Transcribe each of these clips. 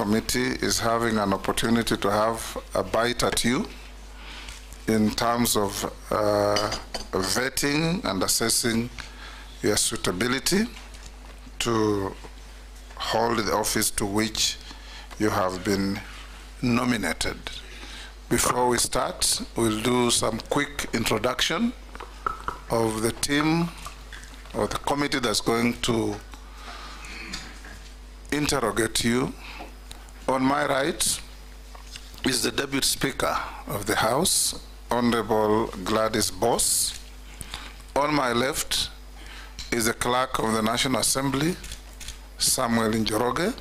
committee is having an opportunity to have a bite at you in terms of vetting and assessing your suitability to hold the office to which you have been nominated. Before we start, we'll do some quick introduction of the team or the committee that's going to interrogate you. On my right is the Deputy Speaker of the House, Honorable Gladys Boss. On my left is the Clerk of the National Assembly, Samuel Njoroge.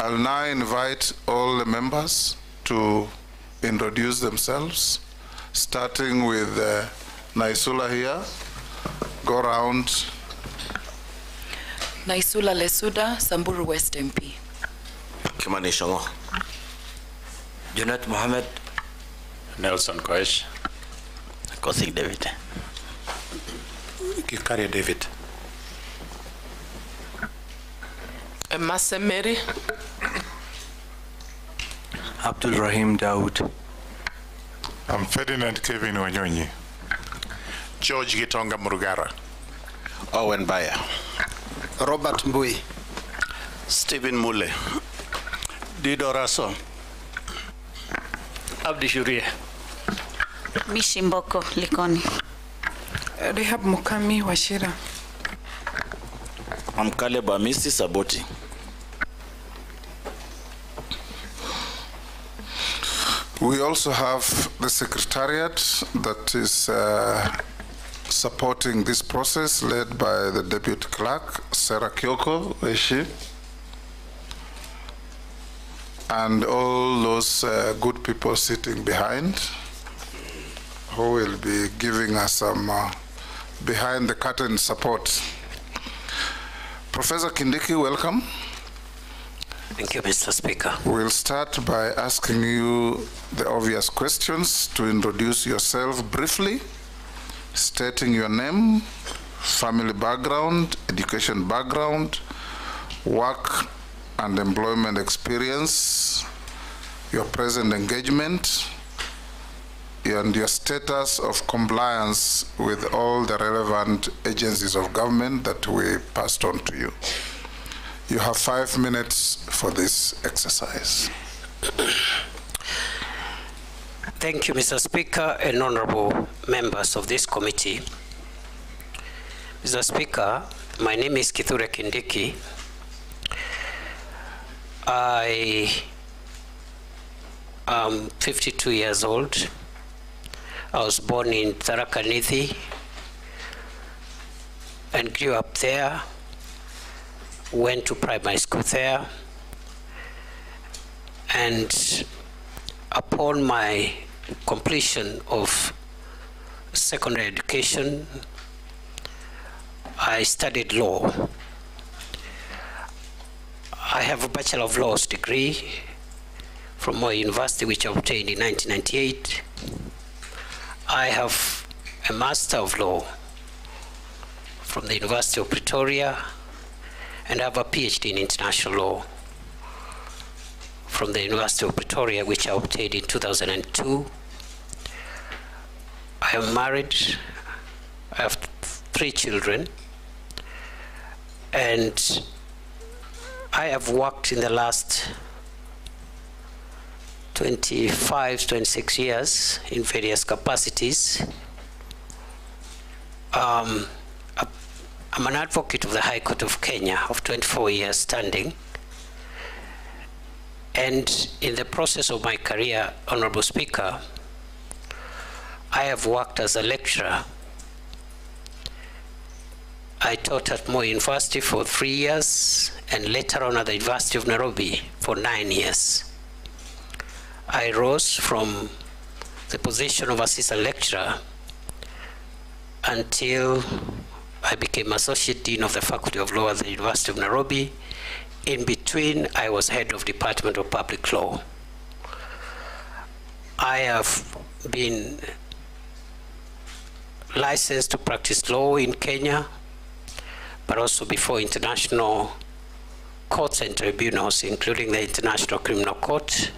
I'll now invite all the members to introduce themselves, starting with Naisula here. Go round. Naisula Lesuda, Samburu West MP. Kimani Shango. Janet Mohamed. Nelson Koish. Kosik David. Kikari David. Emasem Mary. Abdul Rahim Daud. I'm Ferdinand Kevin Wanyonyi. George Gitonga Murugara. Owen Bayer. Robert Mbui. Stephen Mule. Dido Raso. Abdi Shurie. Mishimboko Likoni. Rehab Mukami Washira. I'm Caleb Amisi Saboti. We also have the Secretariat that is supporting this process, led by the Deputy Clerk, Sarah Kyoko, where is she? And all those good people sitting behind, who will be giving us some behind-the-curtain support. Professor Kindiki, welcome. Thank you, Mr. Speaker. We'll start by asking you the obvious questions to introduce yourself briefly, stating your name, family background, education background, work and employment experience, your present engagement, and your status of compliance with all the relevant agencies of government that we passed on to you. You have 5 minutes for this exercise. Thank you, Mr. Speaker, and honorable members of this committee. Mr. Speaker, my name is Kithure Kindiki. I am 52 years old. I was born in Tarakanithi and grew up there. Went to primary school there, and upon my completion of secondary education, I studied law. I have a Bachelor of Laws degree from my university, which I obtained in 1998. I have a Master of Law from the University of Pretoria, and I have a PhD in international law from the University of Pretoria, which I obtained in 2002. I am married, I have 3 children, and I have worked in the last 25, 26 years in various capacities. I'm an advocate of the High Court of Kenya of 24 years standing. And in the process of my career, Honorable Speaker, I have worked as a lecturer. I taught at Moi University for 3 years and later on at the University of Nairobi for 9 years. I rose from the position of assistant lecturer until I became Associate Dean of the Faculty of Law at the University of Nairobi. In between, I was Head of Department of Public Law. I have been licensed to practice law in Kenya, but also before international courts and tribunals, including the International Criminal Court,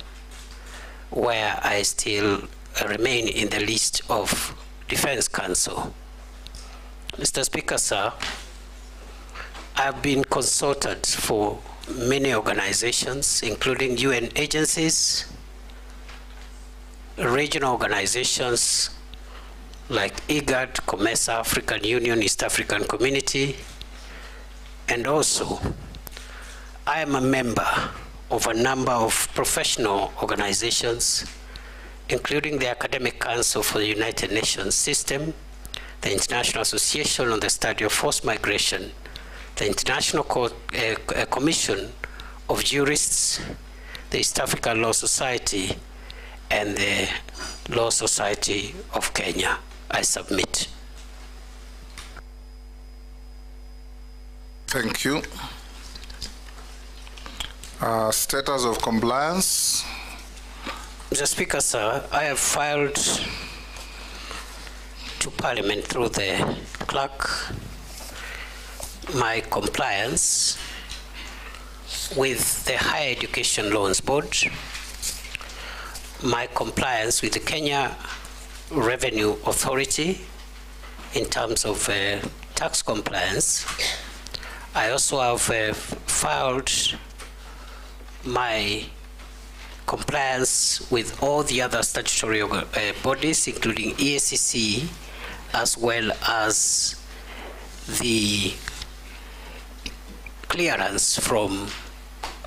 where I still remain in the list of Defense Counsel. Mr. Speaker, sir, I've been consulted for many organizations, including UN agencies, regional organizations like IGAD, COMESA, African Union, East African Community, and also I am a member of a number of professional organizations, including the Academic Council for the United Nations System, the International Association on the Study of Forced Migration, the International Commission of Jurists, the East African Law Society, and the Law Society of Kenya. I submit. Thank you. Status of compliance. Mr. Speaker, sir, I have filed to Parliament through the clerk my compliance with the Higher Education Loans Board, my compliance with the Kenya Revenue Authority in terms of tax compliance. I also have filed my compliance with all the other statutory bodies, including EACC, as well as the clearance from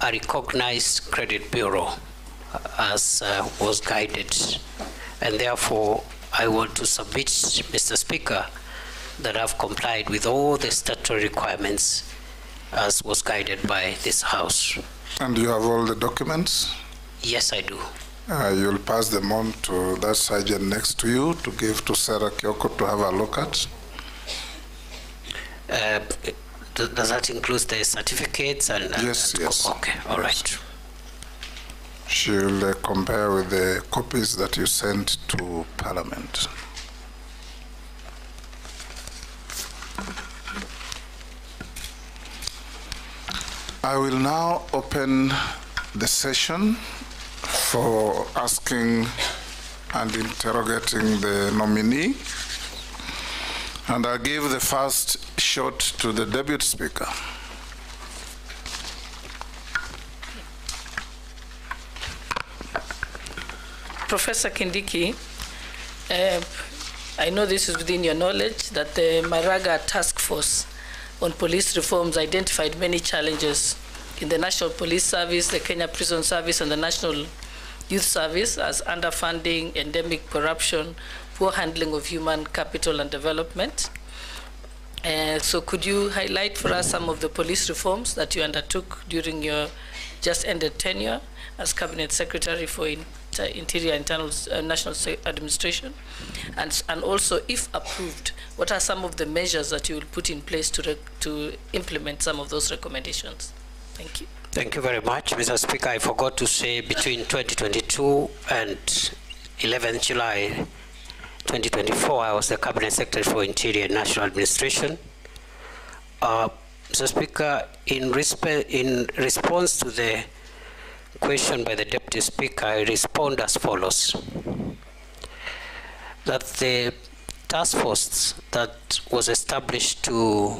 a recognized credit bureau as was guided. And therefore, I want to submit, Mr. Speaker, that I've complied with all the statutory requirements as was guided by this House. And you have all the documents? Yes, I do. You'll pass them on to that sergeant next to you to give to Sarah Kyoko to have a look at. Does that include the certificates? And, yes. Okay, all right. She'll compare with the copies that you sent to Parliament. I will now open the session for asking and interrogating the nominee. And I'll give the first shot to the Deputy Speaker. Professor Kindiki, I know this is within your knowledge that the Maraga task force on police reforms identified many challenges in the National Police Service, the Kenya Prison Service, and the National Youth Service as underfunding, endemic corruption, poor handling of human capital and development. So could you highlight for us some of the police reforms that you undertook during your just ended tenure as Cabinet Secretary for Interior Internal National Administration? And also, if approved, what are some of the measures that you will put in place to implement some of those recommendations? Thank you. Thank you very much, Mr. Speaker. I forgot to say between 2022 and 11 July 2024, I was the Cabinet Secretary for Interior and National Administration. Mr. Speaker, in response to the question by the Deputy Speaker, I respond as follows. That the task force that was established to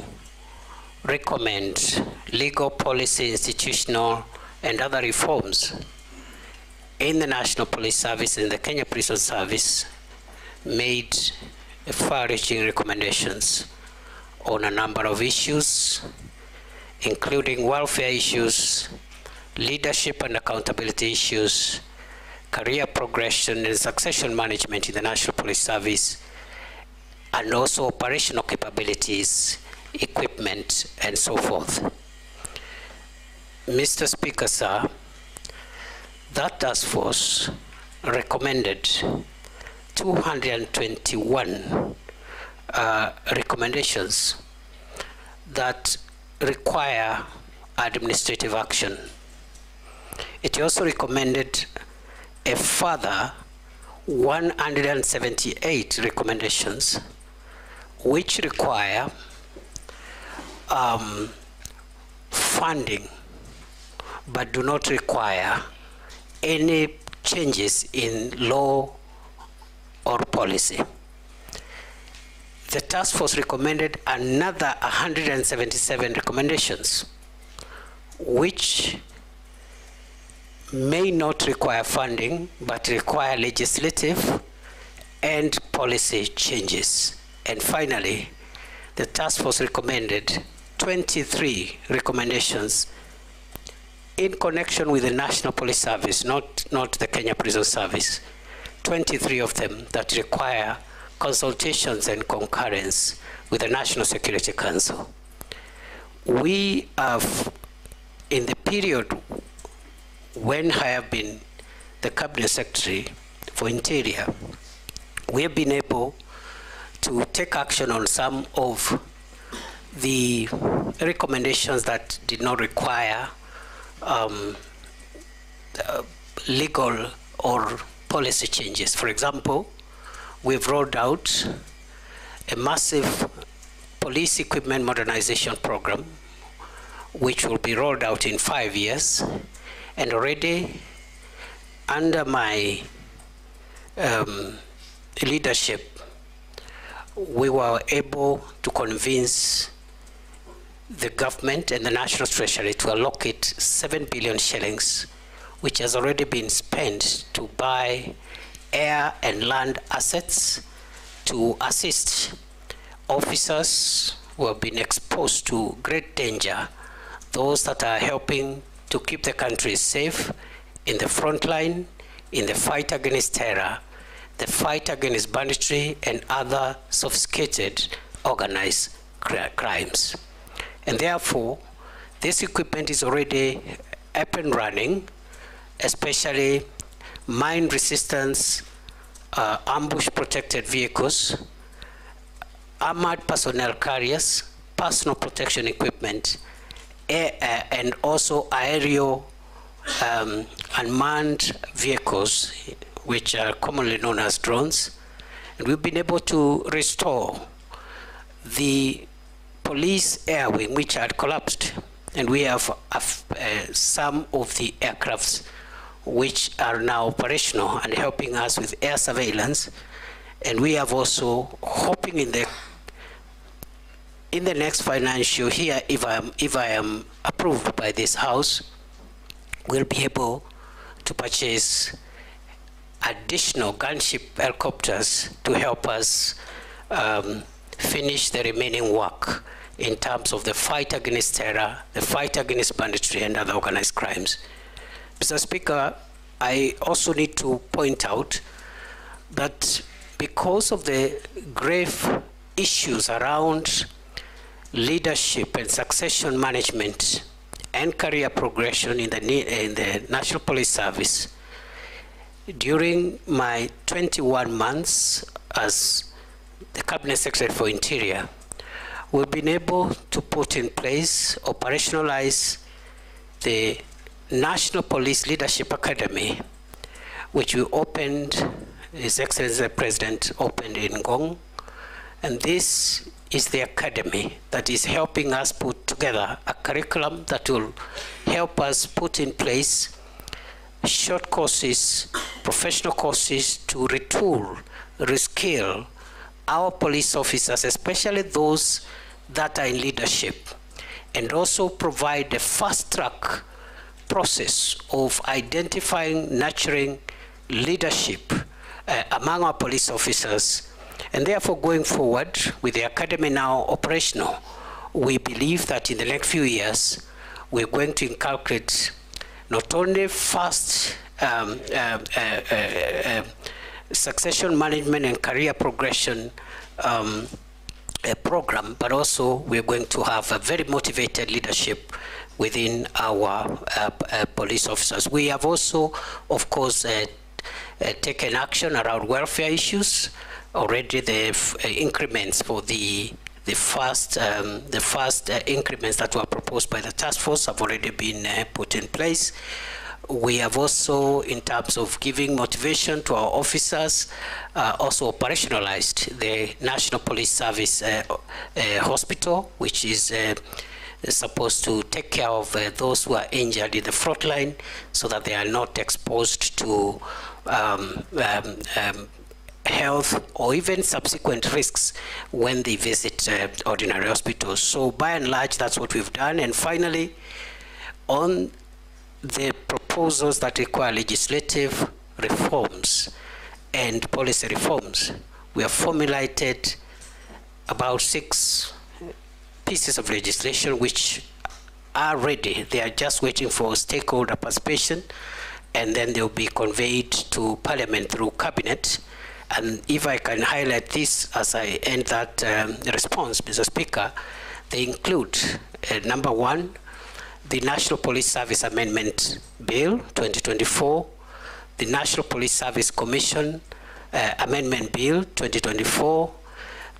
recommend legal, policy, institutional, and other reforms in the National Police Service and the Kenya Prison Service made far-reaching recommendations on a number of issues, including welfare issues, leadership and accountability issues, career progression and succession management in the National Police Service, and also operational capabilities, equipment, and so forth. Mr. Speaker, sir, that task force recommended 221 recommendations that require administrative action. It also recommended a further 178 recommendations which require funding but do not require any changes in law or policy. The task force recommended another 177 recommendations, which may not require funding, but require legislative and policy changes. And finally, the task force recommended 23 recommendations in connection with the National Police Service, not the Kenya Prison Service, 23 of them that require consultations and concurrence with the National Security Council. We have, in the period when I have been the Cabinet Secretary for Interior, we have been able to take action on some of the recommendations that did not require legal or policy changes. For example, we've rolled out a massive police equipment modernization program, which will be rolled out in 5 years. And already, under my leadership, we were able to convince the government and the National Treasury to allocate 7 billion shillings, which has already been spent to buy air and land assets to assist officers who have been exposed to great danger, those that are helping to keep the country safe in the front line, in the fight against terror, the fight against banditry and other sophisticated organized crimes. And therefore, this equipment is already up and running, especially mine resistance, ambush protected vehicles, armored personnel carriers, personal protection equipment, and also aerial unmanned vehicles, which are commonly known as drones. And we've been able to restore the police air wing, which had collapsed. And we have some of the aircrafts which are now operational and helping us with air surveillance. And we have also hoping in the next financial year, if I am approved by this House, we'll be able to purchase additional gunship helicopters to help us finish the remaining work in terms of the fight against terror, the fight against banditry and other organized crimes. Mr. Speaker, I also need to point out that because of the grave issues around leadership and succession management and career progression in the National Police Service, during my 21 months as the Cabinet Secretary for Interior, we've been able to put in place, operationalize the National Police Leadership Academy, which we opened, His Excellency the President opened in Ngong. And this is the academy that is helping us put together a curriculum that will help us put in place short courses, professional courses to retool, reskill our police officers, especially those that are in leadership, and also provide a fast track process of identifying, nurturing leadership among our police officers. And therefore, going forward with the academy now operational, we believe that in the next few years, we're going to inculcate not only fast succession management and career progression program, but also we're going to have a very motivated leadership within our police officers. We have also, of course, taken action around welfare issues. Already the increments for the first increments that were proposed by the task force have already been put in place. We have also, in terms of giving motivation to our officers, also operationalized the National Police Service Hospital, which is supposed to take care of those who are injured in the front line so that they are not exposed to health or even subsequent risks when they visit ordinary hospitals. So by and large, that's what we've done. And finally, on the proposals that require legislative reforms and policy reforms, we have formulated about 6 pieces of legislation which are ready. They are just waiting for stakeholder participation, and then they'll be conveyed to Parliament through Cabinet. And if I can highlight this as I end that response, Mr. Speaker, they include, number one, the National Police Service Amendment Bill 2024, the National Police Service Commission Amendment Bill 2024,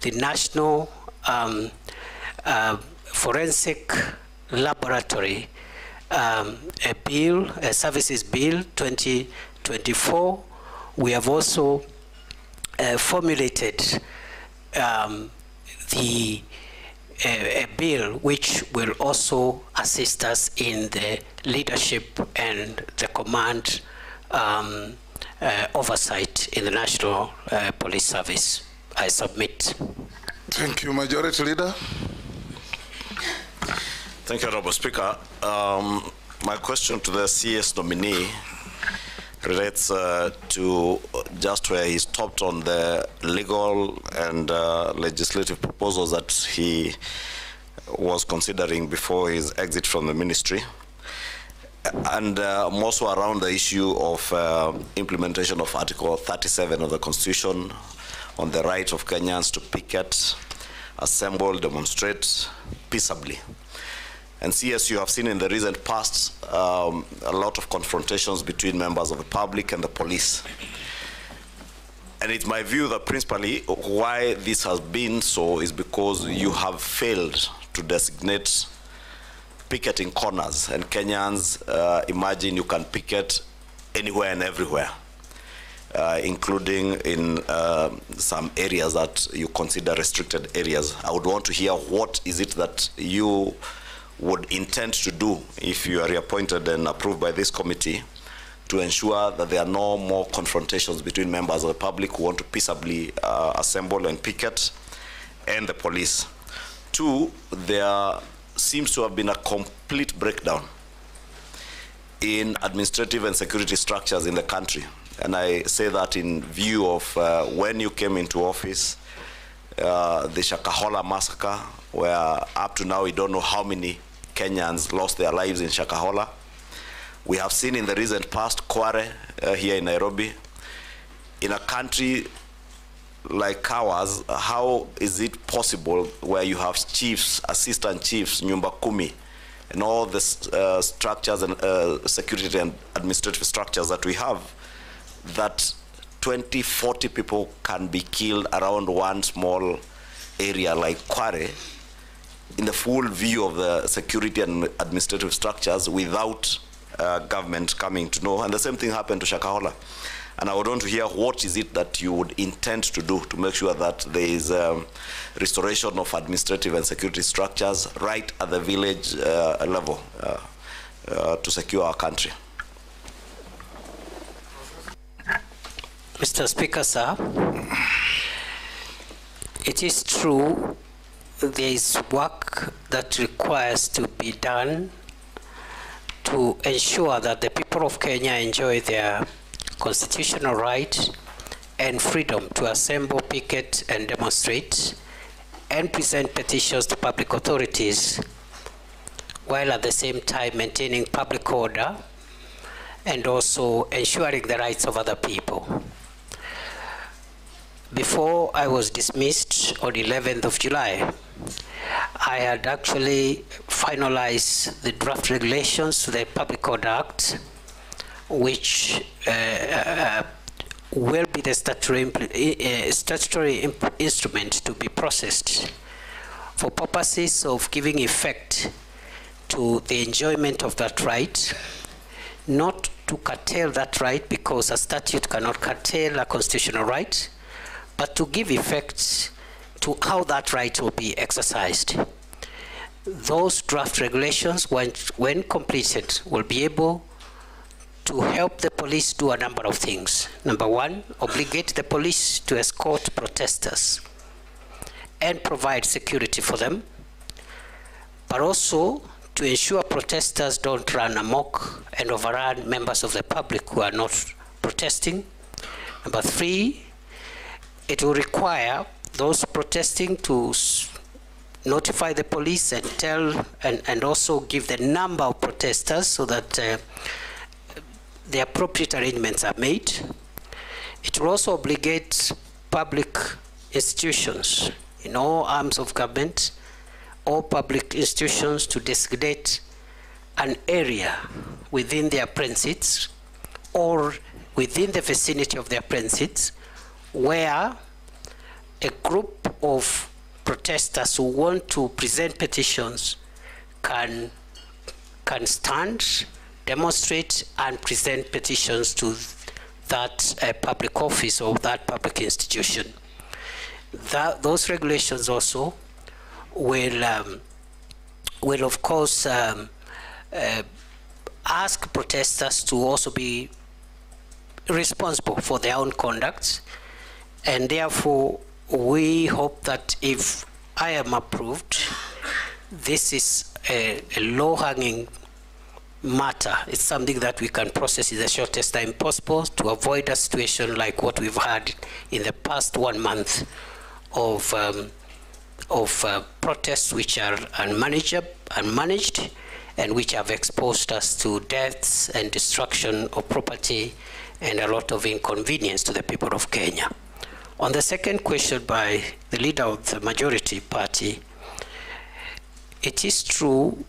the National Forensic Laboratory Services Bill 2024. We have also formulated a bill which will also assist us in the leadership and the command oversight in the National Police Service. I submit. Thank you, Majority Leader. Thank you, Honorable Speaker. My question to the CS nominee relates to just where he stopped on the legal and legislative proposals that he was considering before his exit from the ministry, and also around the issue of implementation of Article 37 of the Constitution on the right of Kenyans to picket, assemble, demonstrate peaceably. And CS, you have seen in the recent past a lot of confrontations between members of the public and the police. And it's my view that principally why this has been so is because you have failed to designate picketing corners. And Kenyans imagine you can picket anywhere and everywhere, including in some areas that you consider restricted areas. I would want to hear what is it that you would intend to do if you are reappointed and approved by this committee to ensure that there are no more confrontations between members of the public who want to peaceably assemble and picket and the police. 2, there seems to have been a complete breakdown in administrative and security structures in the country. And I say that in view of when you came into office, the Shakahola massacre, where up to now we don't know how many Kenyans lost their lives in Shakahola. We have seen in the recent past Kware here in Nairobi. In a country like ours, how is it possible where you have chiefs, assistant chiefs, Nyumba Kumi, and all the structures and security and administrative structures that we have, that 20, 40 people can be killed around one small area like Kware, in the full view of the security and administrative structures without government coming to know. And the same thing happened to Shakahola. And I would want to hear what is it that you would intend to do to make sure that there is restoration of administrative and security structures right at the village level to secure our country. Mr. Speaker, sir, it is true there is work that requires to be done to ensure that the people of Kenya enjoy their constitutional right and freedom to assemble, picket, and demonstrate, and present petitions to public authorities, while at the same time maintaining public order and also ensuring the rights of other people. Before I was dismissed on 11th of July, I had actually finalized the draft regulations to the Public Order Act, which will be the statutory instrument to be processed for purposes of giving effect to the enjoyment of that right, not to curtail that right, because a statute cannot curtail a constitutional right, but to give effect to how that right will be exercised. those draft regulations, when completed, will be able to help the police do a number of things. Number one, obligate the police to escort protesters and provide security for them, but also to ensure protesters don't run amok and overrun members of the public who are not protesting. Number three, it will require those protesting to notify the police and tell and also give the number of protesters so that the appropriate arrangements are made. It will also obligate public institutions in all arms of government, all public institutions, to designate an area within their precincts or within the vicinity of their precincts where a group of protesters who want to present petitions can stand, demonstrate, and present petitions to that public office or that public institution. Those regulations also will of course ask protesters to also be responsible for their own conduct, and therefore we hope that if I am approved, this is a low-hanging matter. It's something that we can process in the shortest time possible to avoid a situation like what we've had in the past 1 month of protests which are unmanaged and which have exposed us to deaths and destruction of property and a lot of inconvenience to the people of Kenya. On the second question by the leader of the majority party, it is true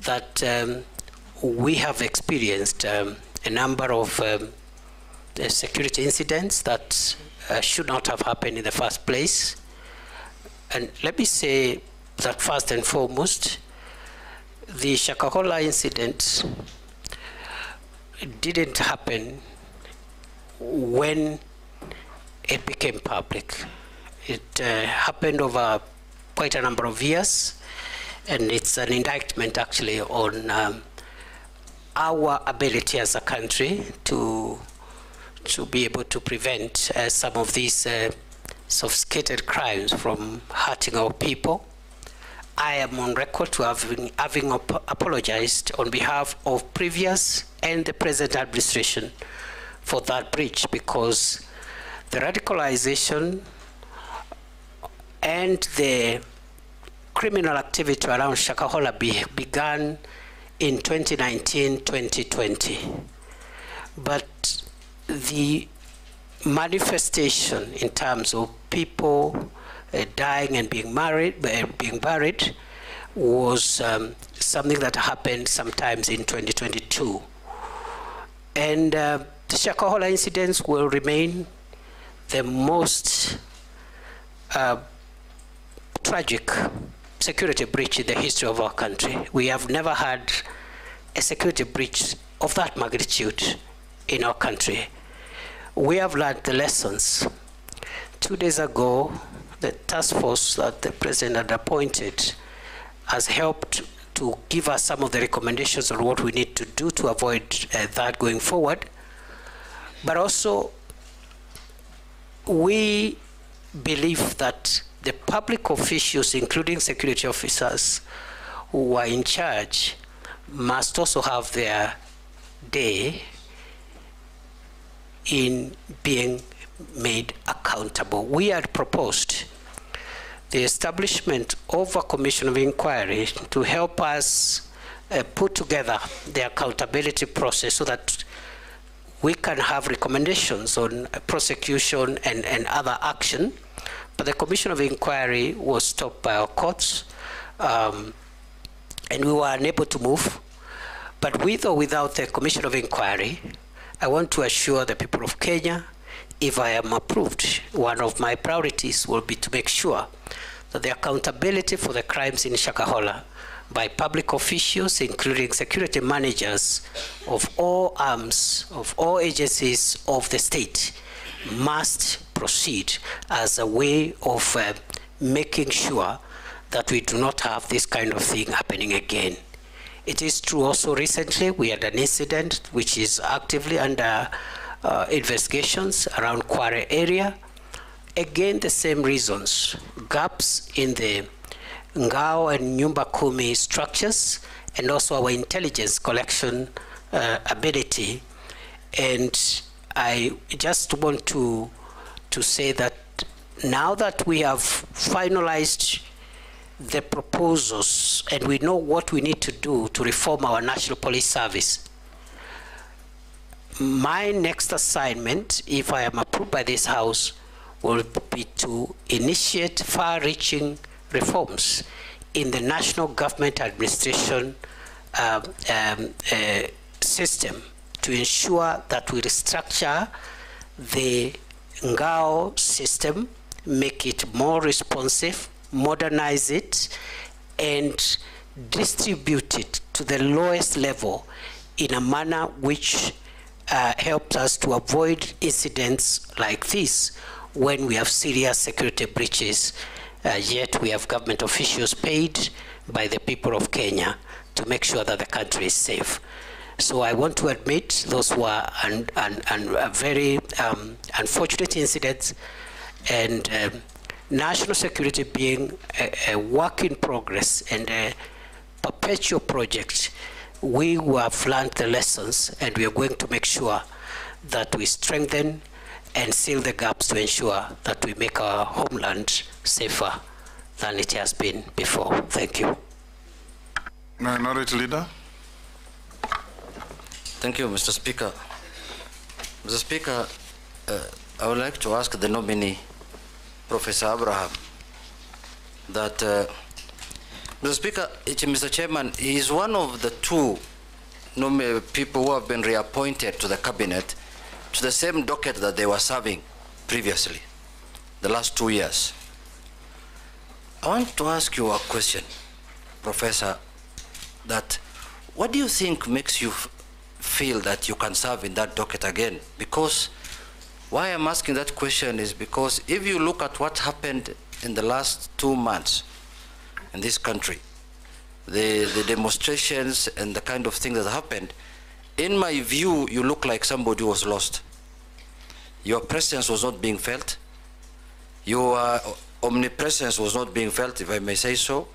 that we have experienced a number of security incidents that should not have happened in the first place. And let me say that first and foremost, the Shakahola incident didn't happen when it became public. It happened over quite a number of years, and it's an indictment actually on our ability as a country to be able to prevent some of these sophisticated crimes from hurting our people. I am on record to having apologized on behalf of previous and the present administration for that breach, because the radicalization and the criminal activity around Shakahola began in 2019-2020. But the manifestation in terms of people dying and being buried was something that happened sometimes in 2022. And the Shakahola incidents will remain the most tragic security breach in the history of our country. We have never had a security breach of that magnitude in our country. We have learned the lessons. 2 days ago, the task force that the president had appointed has helped to give us some of the recommendations on what we need to do to avoid that going forward. But also, we believe that the public officials, including security officers who are in charge, must also have their day in being made accountable. We had proposed the establishment of a commission of inquiry to help us put together the accountability process so that we can have recommendations on prosecution and other action. But the commission of inquiry was stopped by our courts, and we were unable to move. But with or without the commission of inquiry, I want to assure the people of Kenya, if I am approved, one of my priorities will be to make sure that the accountability for the crimes in Shakahola by public officials, including security managers of all arms, of all agencies of the state, must proceed as a way of making sure that we do not have this kind of thing happening again. It is true also recently we had an incident which is actively under investigations around Kware area. Again, the same reasons, gaps in the Ngao and Nyumba Kumi structures, and also our intelligence collection ability. And I just want to say that now that we have finalized the proposals and we know what we need to do to reform our National Police Service, my next assignment, if I am approved by this House, will be to initiate far-reaching reforms in the national government administration system to ensure that we restructure the Ngao system, make it more responsive, modernize it, and distribute it to the lowest level in a manner which helps us to avoid incidents like this when we have serious security breaches. Yet we have government officials paid by the people of Kenya to make sure that the country is safe. So I want to admit those were very unfortunate incidents, and national security being a work in progress and a perpetual project, we have learned the lessons, and we are going to make sure that we strengthen and seal the gaps to ensure that we make our homeland safer than it has been before. Thank you. Minority Leader. Thank you, Mr. Speaker. Mr. Speaker, I would like to ask the nominee, Professor Abraham, that, Mr. Speaker, Mr. Chairman, he is one of the two people who have been reappointed to the cabinet to the same docket that they were serving previously, the last 2 years. I want to ask you a question, Professor, that what do you think makes you feel that you can serve in that docket again? Because why I'm asking that question is because if you look at what happened in the last 2 months in this country, the demonstrations and the kind of thing that happened, in my view, you look like somebody was lost. Your presence was not being felt. Your omnipresence was not being felt, if I may say so,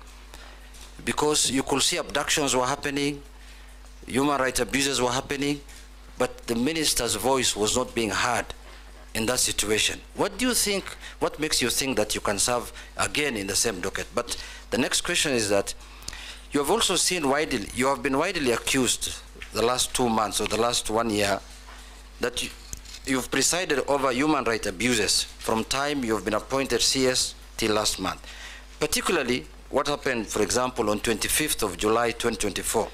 because you could see abductions were happening, human rights abuses were happening, but the minister's voice was not being heard in that situation. What do you think, what makes you think that you can serve again in the same docket? But the next question is that you have also seen widely, you have been widely accused the last 2 months or the last 1 year that you've presided over human rights abuses from time you've been appointed CS till last month. Particularly what happened, for example, on 25th of July, 2024.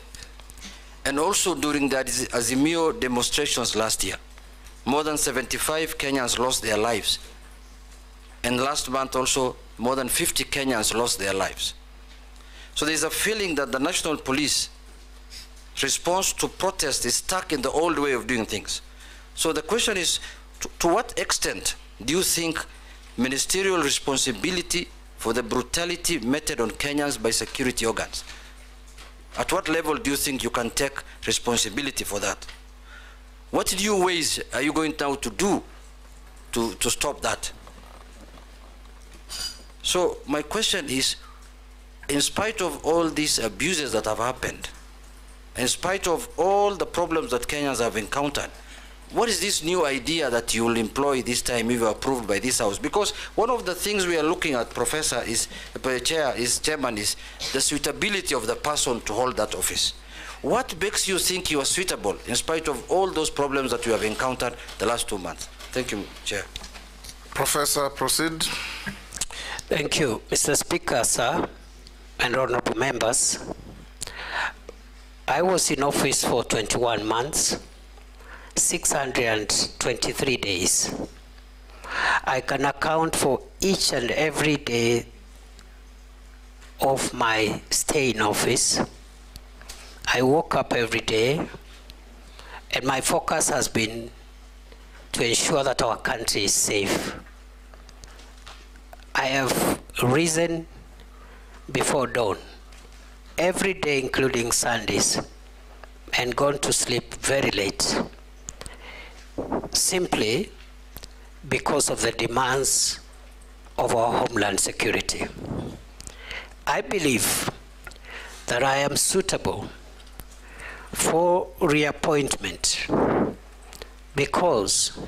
And also during the Azimio demonstrations last year, more than 75 Kenyans lost their lives. And last month also, more than 50 Kenyans lost their lives. So there's a feeling that the national police response to protest is stuck in the old way of doing things. So the question is, to what extent do you think ministerial responsibility for the brutality meted on Kenyans by security organs? At what level do you think you can take responsibility for that? What new ways are you going now to do to stop that? So my question is, in spite of all these abuses that have happened, in spite of all the problems that Kenyans have encountered, what is this new idea that you will employ this time if you are approved by this House? Because one of the things we are looking at, Professor, Chairman, is the suitability of the person to hold that office. What makes you think you are suitable in spite of all those problems that you have encountered the last 2 months? Thank you, Chair. Professor, proceed. Thank you, Mr. Speaker, sir, and honorable members. I was in office for 21 months. 623 days. I can account for each and every day of my stay in office. I woke up every day, and my focus has been to ensure that our country is safe. I have risen before dawn every day, including Sundays, and gone to sleep very late, simply because of the demands of our homeland security. I believe that I am suitable for reappointment because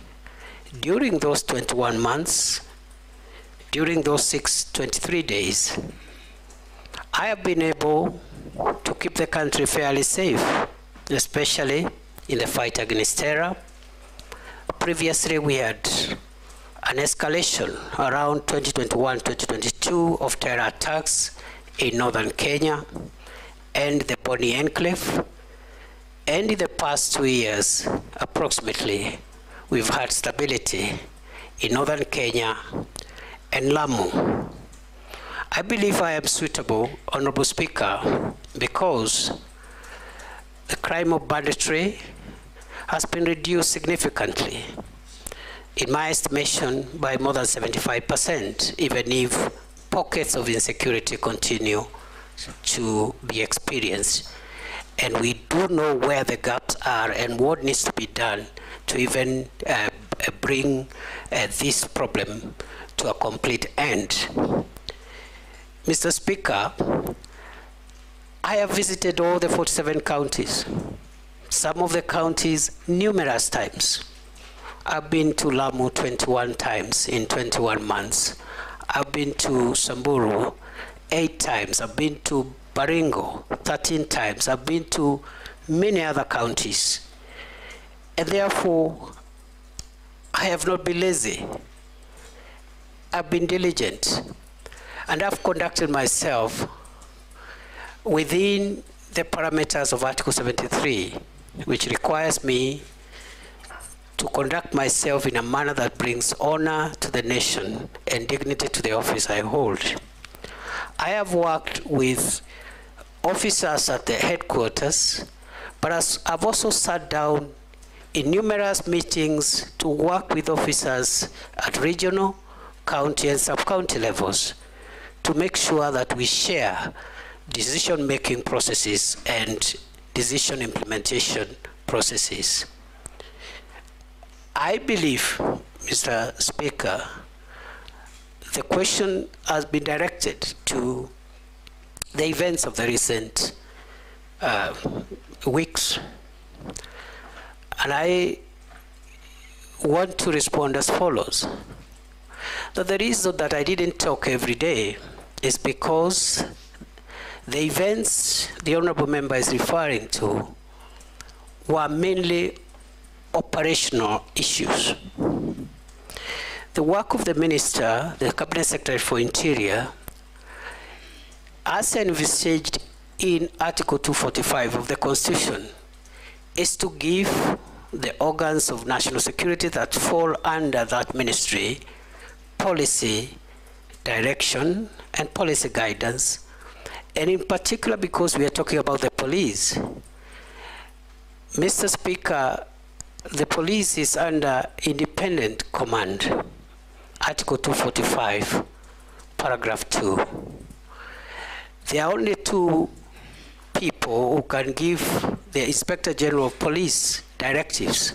during those 21 months, during those 23 days, I have been able to keep the country fairly safe, especially in the fight against terror. Previously, we had an escalation around 2021-2022 of terror attacks in northern Kenya and the Boni Enclave. And in the past 2 years, approximately, we've had stability in northern Kenya and Lamu. I believe I am suitable, Honorable Speaker, because the crime of banditry has been reduced significantly, in my estimation, by more than 75%, even if pockets of insecurity continue to be experienced. And we do know where the gaps are and what needs to be done to even bring this problem to a complete end. Mr. Speaker, I have visited all the 47 counties, some of the counties numerous times. I've been to Lamu 21 times in 21 months. I've been to Samburu 8 times. I've been to Baringo 13 times. I've been to many other counties. And therefore, I have not been lazy. I've been diligent. And I've conducted myself within the parameters of Article 73, which requires me to conduct myself in a manner that brings honor to the nation and dignity to the office I hold. I have worked with officers at the headquarters, but I've also sat down in numerous meetings to work with officers at regional, county, and sub-county levels to make sure that we share decision-making processes and decision implementation processes. I believe, Mr. Speaker, the question has been directed to the events of the recent weeks, and I want to respond as follows. That the reason that I didn't talk every day is because the events the Honourable Member is referring to were mainly operational issues. The work of the Minister, the Cabinet Secretary for Interior, as envisaged in Article 245 of the Constitution, is to give the organs of national security that fall under that ministry policy direction and policy guidance, and in particular, because we are talking about the police. Mr. Speaker, the police is under independent command, Article 245, paragraph 2. There are only 2 people who can give the Inspector General of Police directives.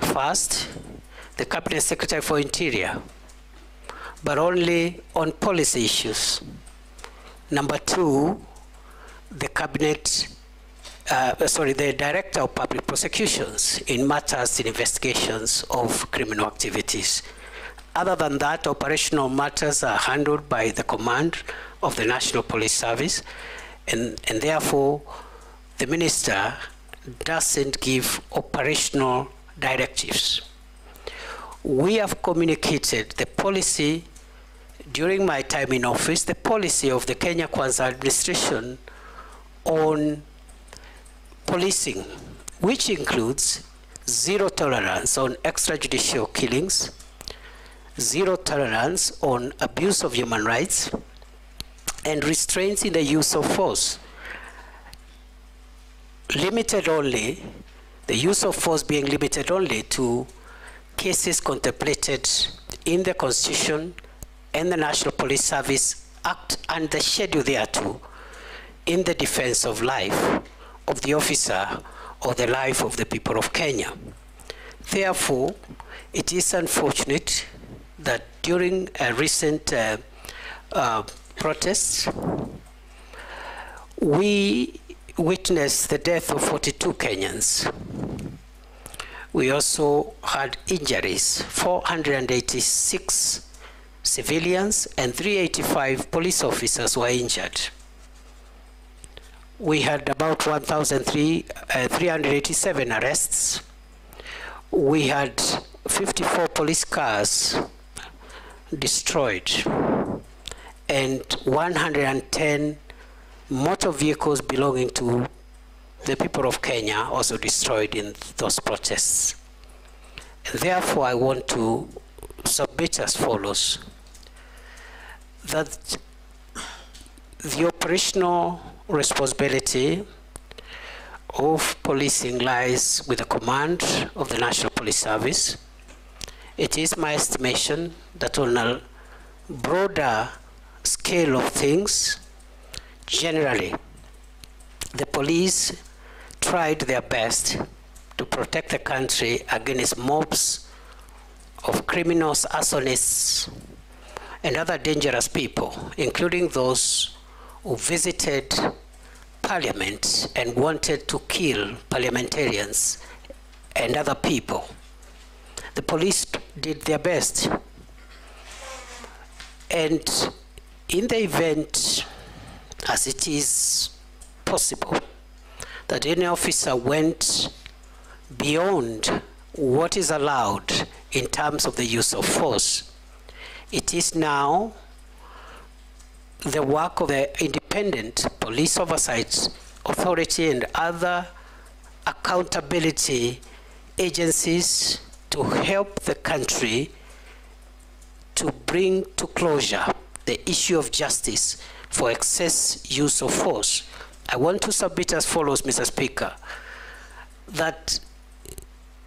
First, the Cabinet Secretary for Interior, but only on policy issues. Number 2, the Cabinet, the Director of Public Prosecutions in matters and investigations of criminal activities. Other than that, operational matters are handled by the command of the National Police Service, and therefore the Minister doesn't give operational directives. We have communicated the policy during my time in office, the policy of the Kenya Kwanza administration on policing, which includes zero tolerance on extrajudicial killings, zero tolerance on abuse of human rights, and restraints in the use of force, limited only, the use of force being limited only to cases contemplated in the Constitution and the National Police Service Act and the schedule thereto in the defense of life of the officer or the life of the people of Kenya. Therefore, it is unfortunate that during a recent protest, we witnessed the death of 42 Kenyans. We also had injuries, 486 civilians and 385 police officers were injured. We had about 1,387 arrests. We had 54 police cars destroyed and 110 motor vehicles belonging to the people of Kenya also destroyed in those protests. And therefore, I want to submit as follows, that the operational responsibility of policing lies with the command of the National Police Service. It is my estimation that on a broader scale of things, generally, the police tried their best to protect the country against mobs of criminals, arsonists, and other dangerous people, including those who visited Parliament and wanted to kill parliamentarians and other people. The police did their best. And in the event, as it is possible, that any officer went beyond what is allowed in terms of the use of force, it is now the work of the independent police oversight authority and other accountability agencies to help the country to bring to closure the issue of justice for excess use of force. I want to submit as follows, Mr. Speaker, that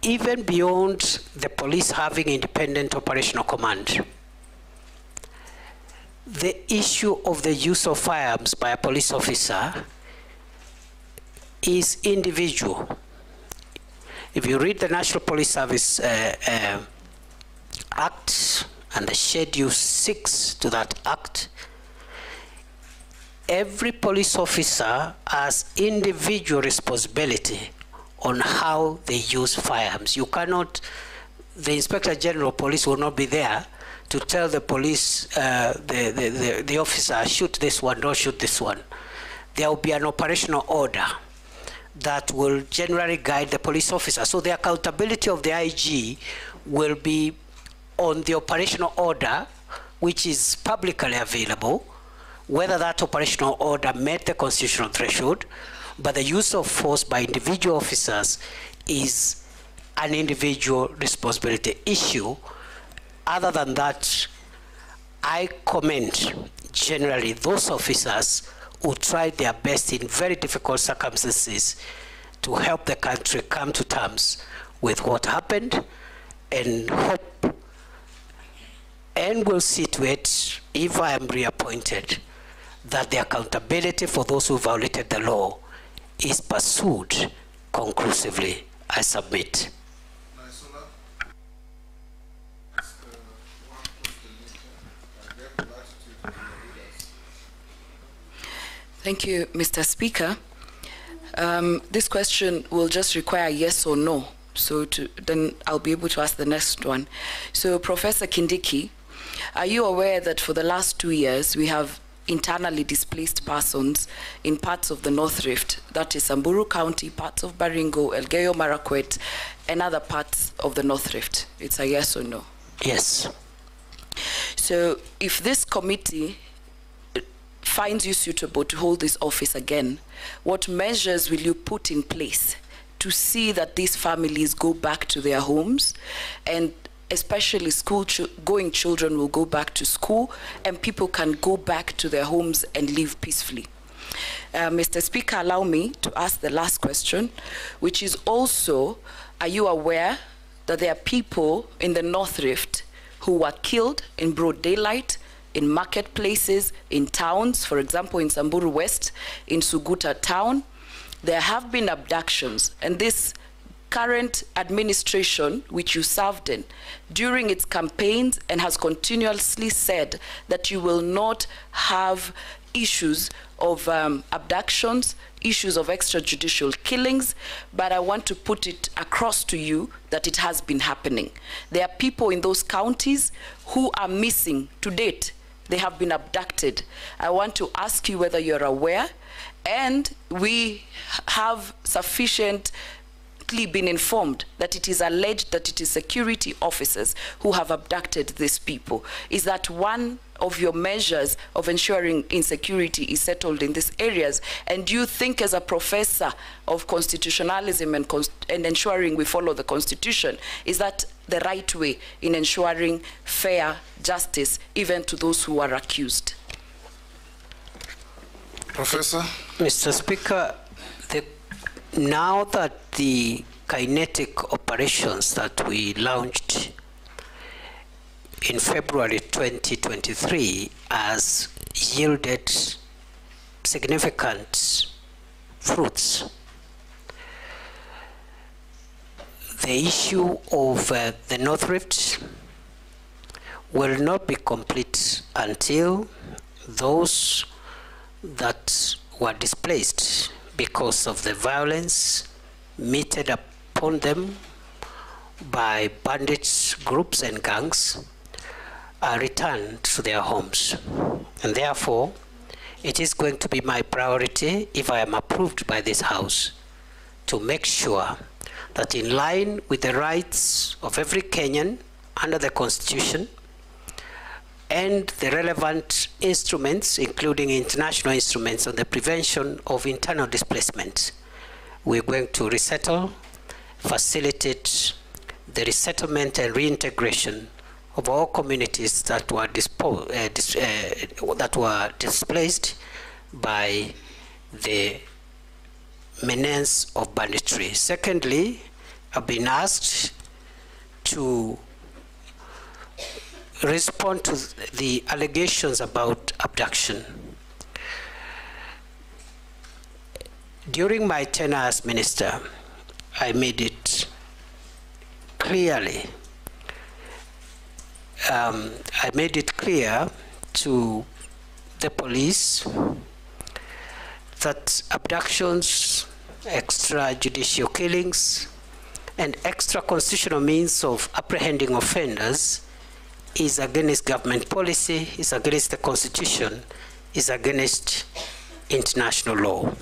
even beyond the police having independent operational command, the issue of the use of firearms by a police officer is individual. If you read the National Police Service Act and the Schedule 6 to that act, every police officer has individual responsibility on how they use firearms. You cannot, the Inspector General of Police will not be there to tell the police, the officer, shoot this one, don't shoot this one. There will be an operational order that will generally guide the police officer. So the accountability of the IG will be on the operational order, which is publicly available, whether that operational order met the constitutional threshold, but the use of force by individual officers is an individual responsibility issue. Other than that, I commend generally those officers who tried their best in very difficult circumstances to help the country come to terms with what happened, and hope and will see to it, if I am reappointed, that the accountability for those who violated the law is pursued conclusively. I submit. Thank you, Mr. Speaker. This question will just require yes or no, so then I'll be able to ask the next one. So, Professor Kindiki, are you aware that for the last 2 years we have internally displaced persons in parts of the North Rift, that is Samburu County, parts of Baringo, Elgeyo Marakwet, and other parts of the North Rift? It's a yes or no? Yes. So if this committee finds you suitable to hold this office again, what measures will you put in place to see that these families go back to their homes, and especially school-going children will go back to school and people can go back to their homes and live peacefully? Mr. Speaker, allow me to ask the last question, which is also, are you aware that there are people in the North Rift who were killed in broad daylight in marketplaces, in towns, for example, in Samburu West, in Suguta town. There have been abductions, and this current administration, which you served in, during its campaigns and has continuously said that you will not have issues of abductions, issues of extrajudicial killings, but I want to put it across to you that it has been happening. There are people in those counties who are missing to date. They have been abducted. I want to ask you whether you're aware, and we have sufficient been informed that it is alleged that it is security officers who have abducted these people. Is that one of your measures of ensuring insecurity is settled in these areas? And do you think, as a professor of constitutionalism and ensuring we follow the Constitution, is that the right way in ensuring fair justice even to those who are accused? Professor? Mr. Speaker, now that the kinetic operations that we launched in February 2023 has yielded significant fruits, the issue of the North Rift will not be complete until those that were displaced because of the violence meted upon them by bandits, groups, and gangs, are returned to their homes. And therefore, it is going to be my priority, if I am approved by this House, to make sure that in line with the rights of every Kenyan under the Constitution and the relevant instruments, including international instruments on the prevention of internal displacement, we're going to resettle, facilitate the resettlement and reintegration of all communities that were displaced by the menace of banditry. Secondly, I've been asked to respond to the allegations about abduction. During my tenure as minister, I made it clearly, I made it clear to the police that abductions, extrajudicial killings, and extra-constitutional means of apprehending offenders is against government policy, is against the Constitution, is against international law.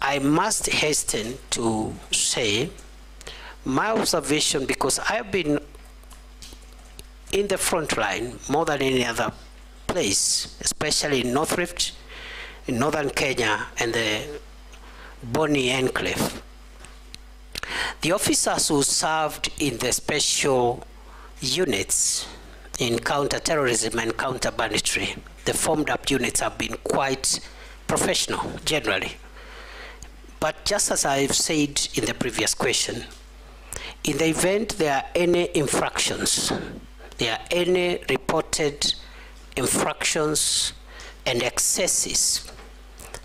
I must hasten to say my observation, because I've been in the front line more than any other place, especially in North Rift, in northern Kenya, and the Boni Enclave. The officers who served in the special units in counter-terrorism and counter-banditry, the formed-up units, have been quite professional, generally. But just as I've said in the previous question, in the event there are any infractions, there are any reported infractions and excesses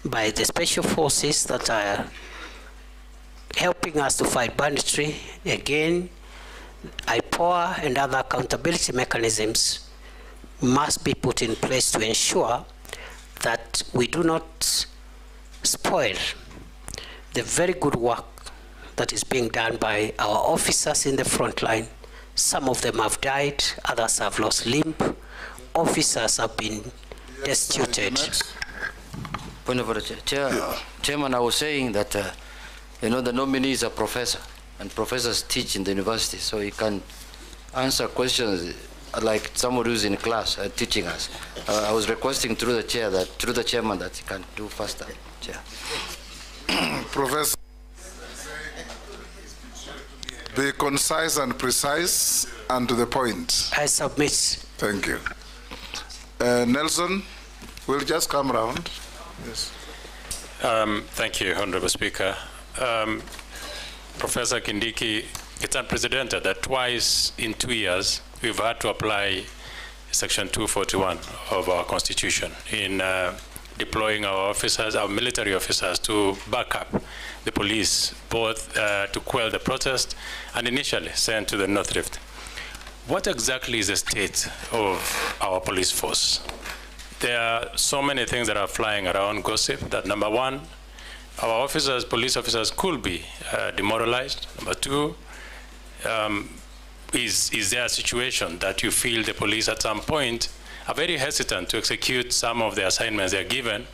by the special forces that are helping us to fight banditry, again, IPOA and other accountability mechanisms must be put in place to ensure that we do not spoil the very good work that is being done by our officers in the front line. Some of them have died, others have lost limb, officers have been destituted. Point of order, Chair. Chairman, I was saying that you know, the nominee is a professor, and professors teach in the university, so he can answer questions like someone who's in class teaching us. I was requesting through the chair that, through the chairman, that he can do faster, Chair. Professor, be concise and precise and to the point. I submit. Thank you. Nelson, we'll just come round. Yes. Thank you, Honorable Speaker. Professor Kindiki, it's unprecedented that twice in 2 years we've had to apply Section 241 of our Constitution in deploying our officers, our military officers, to back up the police, both to quell the protest and initially sent to the North Rift. What exactly is the state of our police force? There are so many things that are flying around, gossip, that number one, our officers, police officers, could be demoralized. Number two, is there a situation that you feel the police at some point are very hesitant to execute some of the assignments they're given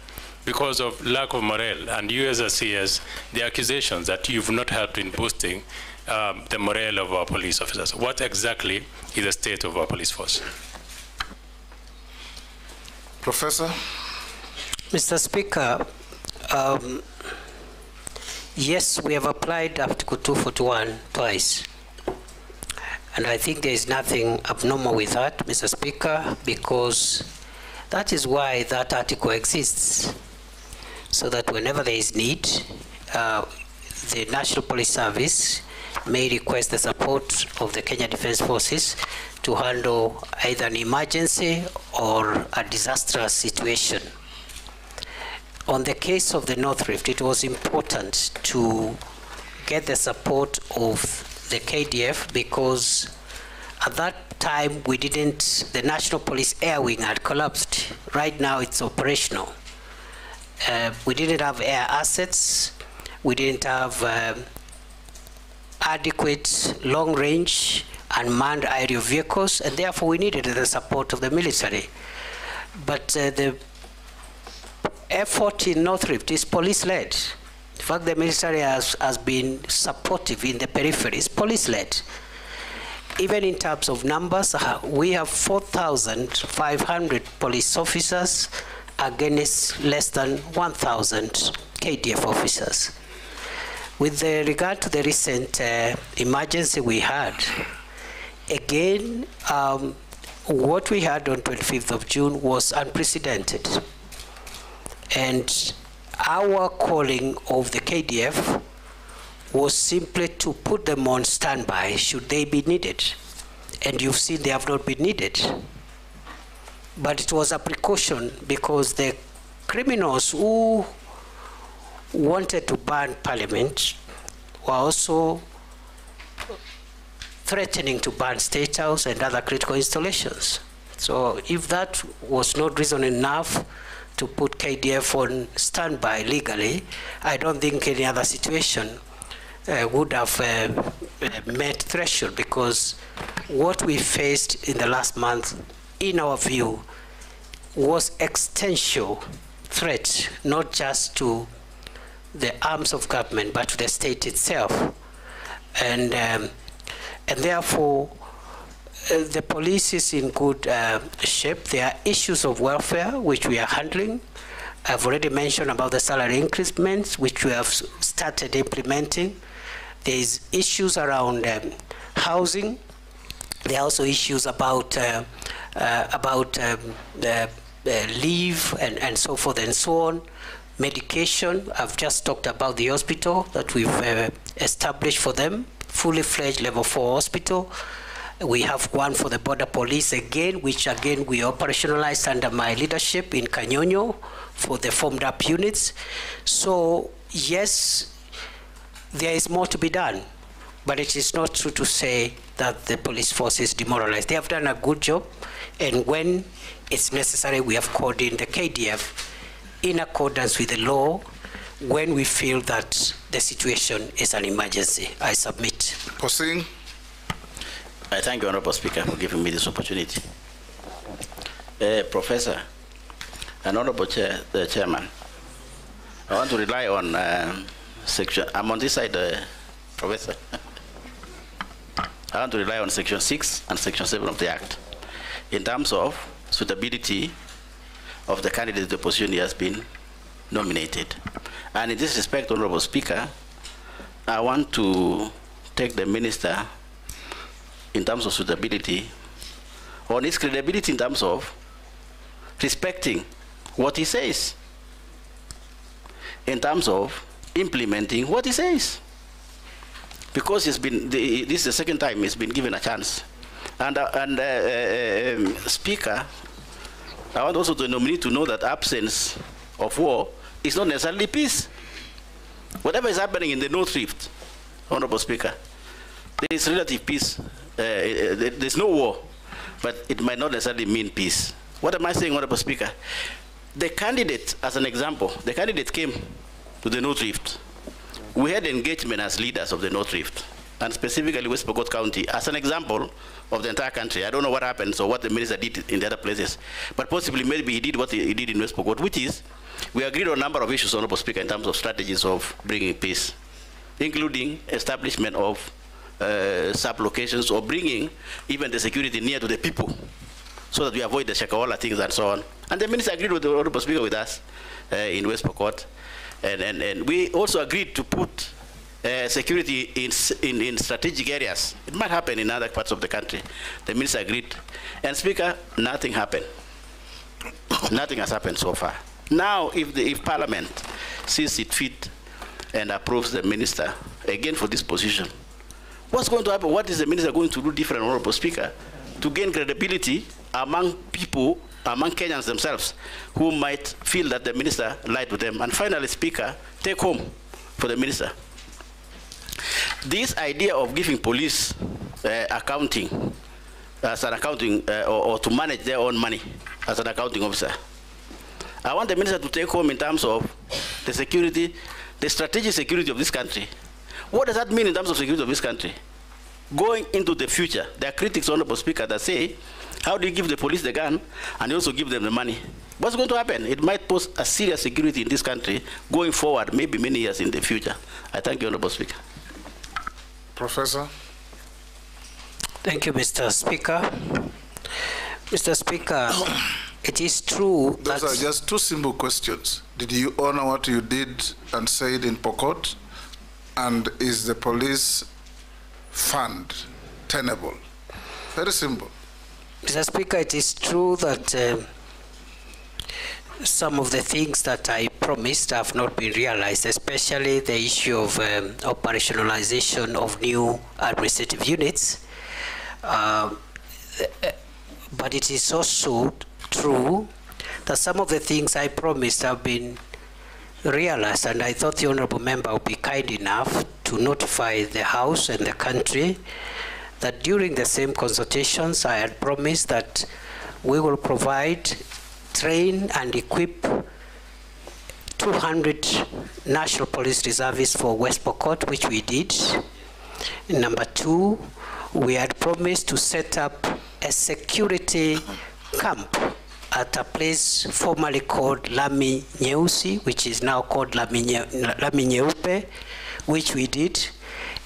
because of lack of morale? And you as a CS, the accusations that you've not helped in boosting the morale of our police officers. What exactly is the state of our police force? Professor? Mr. Speaker, yes, we have applied Article 241 twice. And I think there is nothing abnormal with that, Mr. Speaker, because that is why that article exists, so that whenever there is need, the National Police Service may request the support of the Kenya Defense Forces to handle either an emergency or a disastrous situation. On the case of the North Rift, it was important to get the support of the KDF, because at that time we didn't, the National Police Air Wing had collapsed. Right now it's operational. We didn't have air assets, we didn't have adequate long range unmanned aerial vehicles, and therefore we needed the support of the military. But the effort in North Rift is police led. In fact, the military has been supportive in the periphery. It's police-led. Even in terms of numbers, we have 4,500 police officers against less than 1,000 KDF officers. With regard to the recent emergency we had, again, what we had on 25th of June was unprecedented. And our calling of the KDF was simply to put them on standby should they be needed. And you've seen they have not been needed. But it was a precaution, because the criminals who wanted to burn parliament were also threatening to burn State House and other critical installations. So if that was not reason enough to put KDF on standby legally, I don't think any other situation would have met threshold, because what we faced in the last month, in our view, was existential threat, not just to the arms of government, but to the state itself. And therefore, the police is in good shape. There are issues of welfare which we are handling. I've already mentioned about the salary increments which we have started implementing. There's issues around housing. There are also issues about leave and so forth and so on. Medication, I've just talked about the hospital that we've established for them, fully fledged level 4 hospital. We have one for the border police again, which again we operationalized under my leadership in Kanyonyo for the formed up units. So yes, there is more to be done, but it is not true to say that the police force is demoralized. They have done a good job, and when it's necessary, we have called in the KDF in accordance with the law when we feel that the situation is an emergency. I submit. Proceed. I thank you, Honorable Speaker, for giving me this opportunity. Professor, and Honorable Chairman, I want to rely on section, I'm on this side, Professor. I want to rely on section 6 and section 7 of the Act in terms of suitability of the candidate to the position he has been nominated. And in this respect, Honorable Speaker, I want to take the Minister in terms of suitability, on his credibility in terms of respecting what he says, in terms of implementing what he says. Because this is the second time he's been given a chance, And Speaker, I want also the nominee to know that absence of war is not necessarily peace. Whatever is happening in the North Rift, Honorable Speaker, there is relative peace. There's no war, but it might not necessarily mean peace. What am I saying, Honorable Speaker? The candidate, as an example, the candidate came to the North Rift. We had engagement as leaders of the North Rift, and specifically West Pokot County, as an example of the entire country. I don't know what happened or what the minister did in the other places, but possibly maybe he did what he did in West Pokot, which is we agreed on a number of issues, Honorable Speaker, in terms of strategies of bringing peace, including establishment of sub-locations or bringing even the security near to the people so that we avoid the Shakahola things and so on. And the minister agreed with the Honorable Speaker with us in West Pokot. And we also agreed to put security in strategic areas. It might happen in other parts of the country. The minister agreed. And Speaker, nothing happened. Nothing has happened so far. Now, if Parliament sees it fit and approves the minister again for this position, what's going to happen? What is the minister going to do different, Honorable Speaker, to gain credibility among people, among Kenyans themselves, who might feel that the minister lied to them? And finally, Speaker, take home for the minister. This idea of giving police accounting as an accounting or to manage their own money as an accounting officer, I want the minister to take home in terms of the security, the strategic security of this country. What does that mean in terms of security of this country? Going into the future, there are critics, Honorable Speaker, that say, how do you give the police the gun and you also give them the money? What's going to happen? It might pose a serious security in this country going forward, maybe many years in the future. I thank you, Honorable Speaker. Professor. Thank you, Mr. Speaker. Mr. Speaker, it is true that... Those are just two simple questions. Did you honor what you did and said in Pokot? And is the police fund tenable? Very simple. Mr. Speaker, it is true that some of the things that I promised have not been realized, especially the issue of operationalization of new administrative units. But it is also true that some of the things I promised have been realized, and I thought the Honourable Member would be kind enough to notify the House and the country that during the same consultations I had promised that we will provide, train and equip 200 National Police Reservists for West Pokot, which we did. Number two, we had promised to set up a security camp at a place formerly called Lami Nyeusi, which is now called Lami Nyeupe, which we did,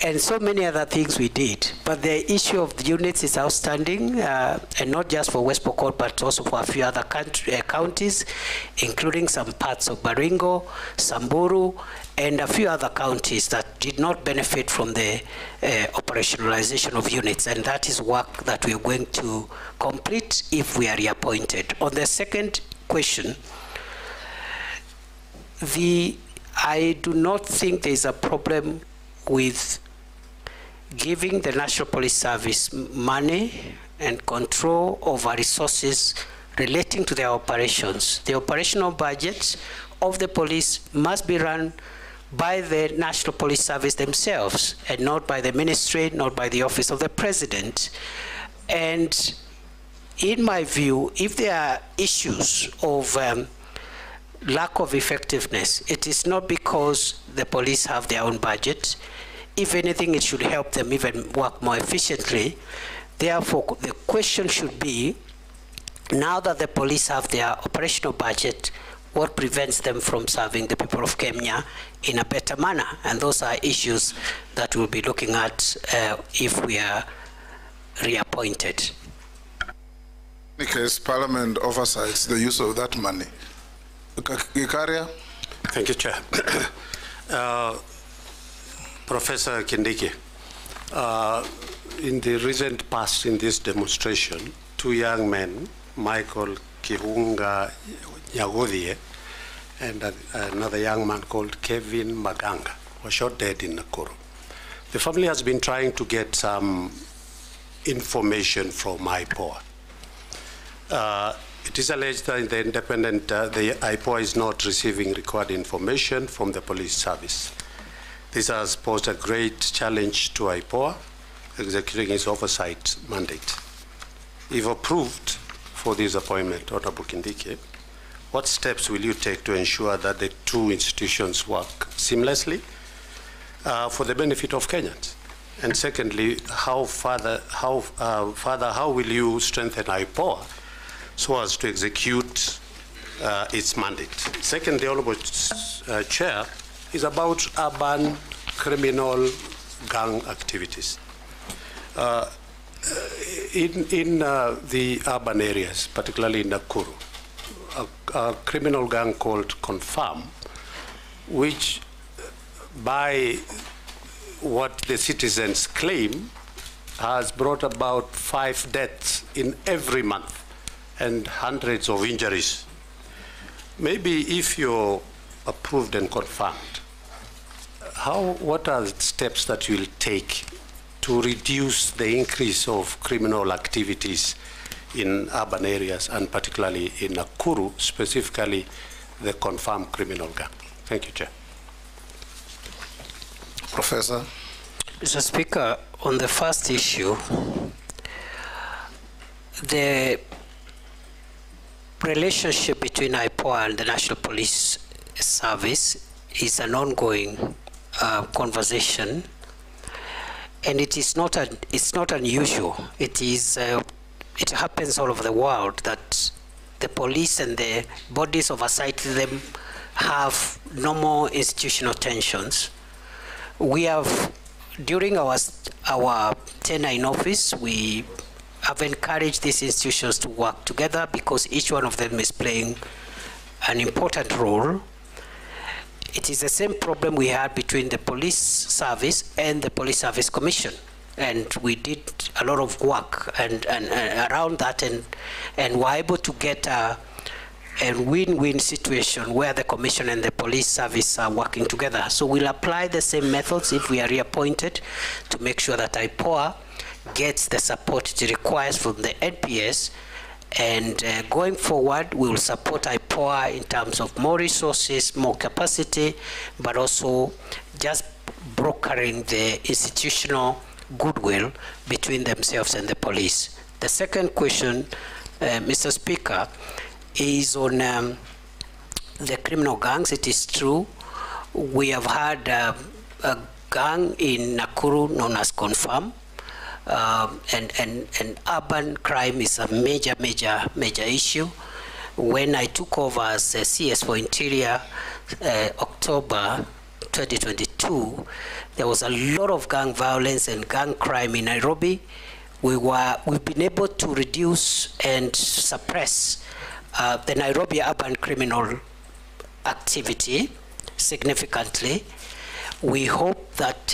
and so many other things we did. But the issue of the units is outstanding, and not just for West Pokot, but also for a few other counties, including some parts of Baringo, Samburu, and a few other counties that did not benefit from the operationalization of units. And that is work that we are going to complete if we are reappointed. On the second question, I do not think there is a problem with giving the National Police Service money and control over resources relating to their operations. The operational budget of the police must be run by the National Police Service themselves and not by the ministry, not by the office of the president. And in my view, if there are issues of lack of effectiveness, it is not because the police have their own budget. If anything, it should help them even work more efficiently. Therefore, the question should be, now that the police have their operational budget, what prevents them from serving the people of Kenya in a better manner? And those are issues that we'll be looking at if we are reappointed. In any case, Parliament oversights the use of that money. Kikari. Thank you, Chair. Professor Kindiki, in the recent past in this demonstration, two young men, Michael Kihunga Nyagodhie and another young man called Kevin Maganga, were shot dead in Nakuru. The family has been trying to get some information from IPOA. It is alleged that the IPOA is not receiving required information from the police service. This has posed a great challenge to IPOA executing its oversight mandate. If approved for this appointment, Honorable Kindiki, what steps will you take to ensure that the two institutions work seamlessly for the benefit of Kenyans? And secondly, how will you strengthen IPOA so as to execute its mandate? Secondly, Honorable Chair, is about urban criminal gang activities. In the urban areas, particularly in Nakuru, a criminal gang called Confirm, which by what the citizens claim has brought about 5 deaths in every month and hundreds of injuries. Maybe if you're approved and confirmed, what are the steps that you'll take to reduce the increase of criminal activities in urban areas, and particularly in Nakuru, specifically the Confirmed criminal gang? Thank you, Chair. Professor. Mr. Speaker, on the first issue, the relationship between IPOA and the National Police Service is an ongoing conversation, and it is not unusual. It is it happens all over the world that the police and the bodies oversighting them have normal institutional tensions. We have, during our tenure in office, we have encouraged these institutions to work together because each one of them is playing an important role. It is the same problem we had between the police service and the police service commission, and we did a lot of work and around that, and were able to get a win-win situation where the commission and the police service are working together. So we'll apply the same methods if we are reappointed to make sure that IPOA gets the support it requires from the NPS, and going forward we will support IPOA in terms of more resources, more capacity, but also just brokering the institutional goodwill between themselves and the police. The second question, Mr. Speaker, is on the criminal gangs. It is true we have had a gang in Nakuru known as Confirm, and urban crime is a major issue. When I took over as CS for Interior, October 2022, there was a lot of gang violence and gang crime in Nairobi. We've been able to reduce and suppress the Nairobi urban criminal activity significantly. We hope that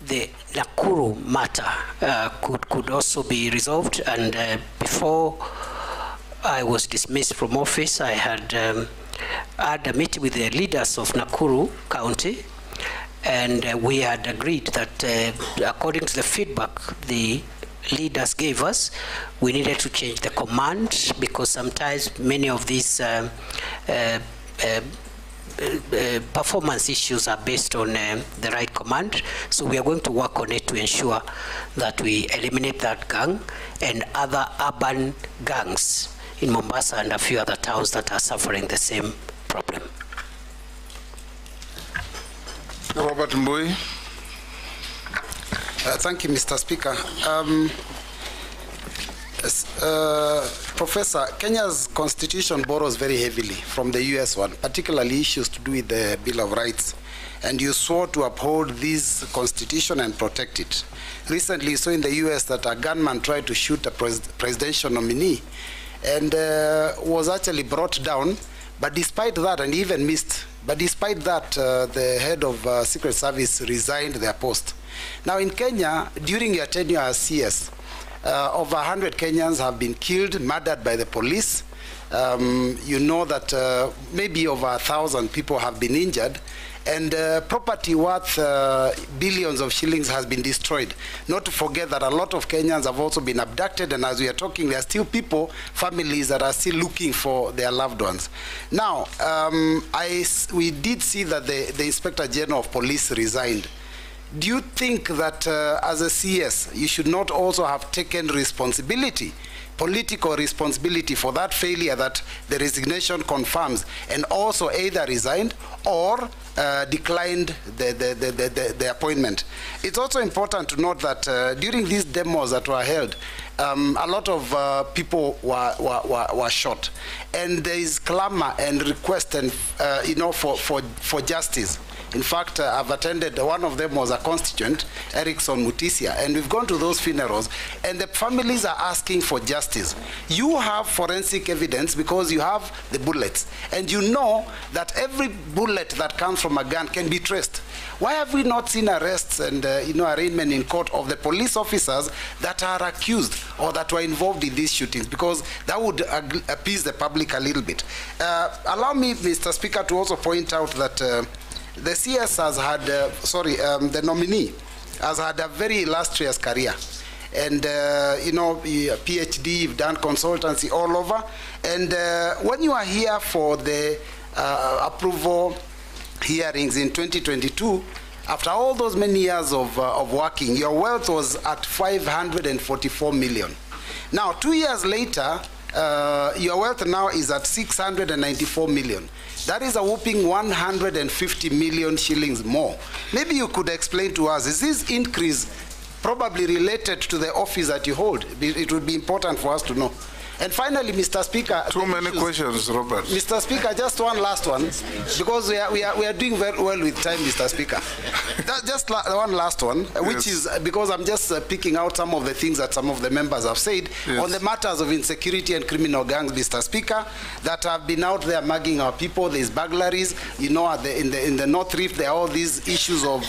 the Nakuru matter could also be resolved. And before I was dismissed from office, I had a meeting with the leaders of Nakuru County, and we had agreed that according to the feedback the leaders gave us, we needed to change the command, because sometimes many of these performance issues are based on the right command. So we are going to work on it to ensure that we eliminate that gang and other urban gangs in Mombasa and a few other towns that are suffering the same problem. Robert Mbui. Thank you, Mr. Speaker. Professor, Kenya's constitution borrows very heavily from the US one, particularly issues to do with the Bill of Rights, and you swore to uphold this constitution and protect it. Recently, you saw in the US that a gunman tried to shoot a presidential nominee and was actually brought down, but despite that, and even missed, but despite that, the head of Secret Service resigned their post. Now in Kenya, during your tenure as CS, over 100 Kenyans have been killed, murdered by the police. You know that maybe over 1,000 people have been injured, and property worth billions of shillings has been destroyed. Not to forget that a lot of Kenyans have also been abducted, and as we are talking, there are still people, families that are still looking for their loved ones. Now, we did see that the Inspector General of Police resigned. Do you think that as a CS, you should not also have taken responsibility, political responsibility, for that failure that the resignation confirms, and also either resigned or declined the appointment? It's also important to note that during these demos that were held, a lot of people were shot, and there is clamor and request and you know, for justice. In fact, I've attended, one of them was a constituent, Erickson Mutisia, and we've gone to those funerals, and the families are asking for justice. You have forensic evidence because you have the bullets, and you know that every bullet that comes from a gun can be traced. Why have we not seen arrests and you know, arraignment in court of the police officers that are accused or that were involved in these shootings? Because that would appease the public a little bit. Allow me, Mr. Speaker, to also point out that the CS has had, the nominee has had a very illustrious career. And, you know, PhD, you've done consultancy all over. And when you are here for the approval hearings in 2022, after all those many years of working, your wealth was at 544 million. Now, 2 years later, your wealth now is at 694 million. That is a whopping 150 million shillings more. Maybe you could explain to us, is this increase probably related to the office that you hold? It would be important for us to know. And finally, Mr. Speaker... Too many questions, Robert. Mr. Speaker, just one last one, because we are doing very well with time, Mr. Speaker. Just one last one, which is, because I'm just picking out some of the things that some of the members have said on the matters of insecurity and criminal gangs, Mr. Speaker, that have been out there mugging our people. There's burglaries, you know, in the North Rift, there are all these issues of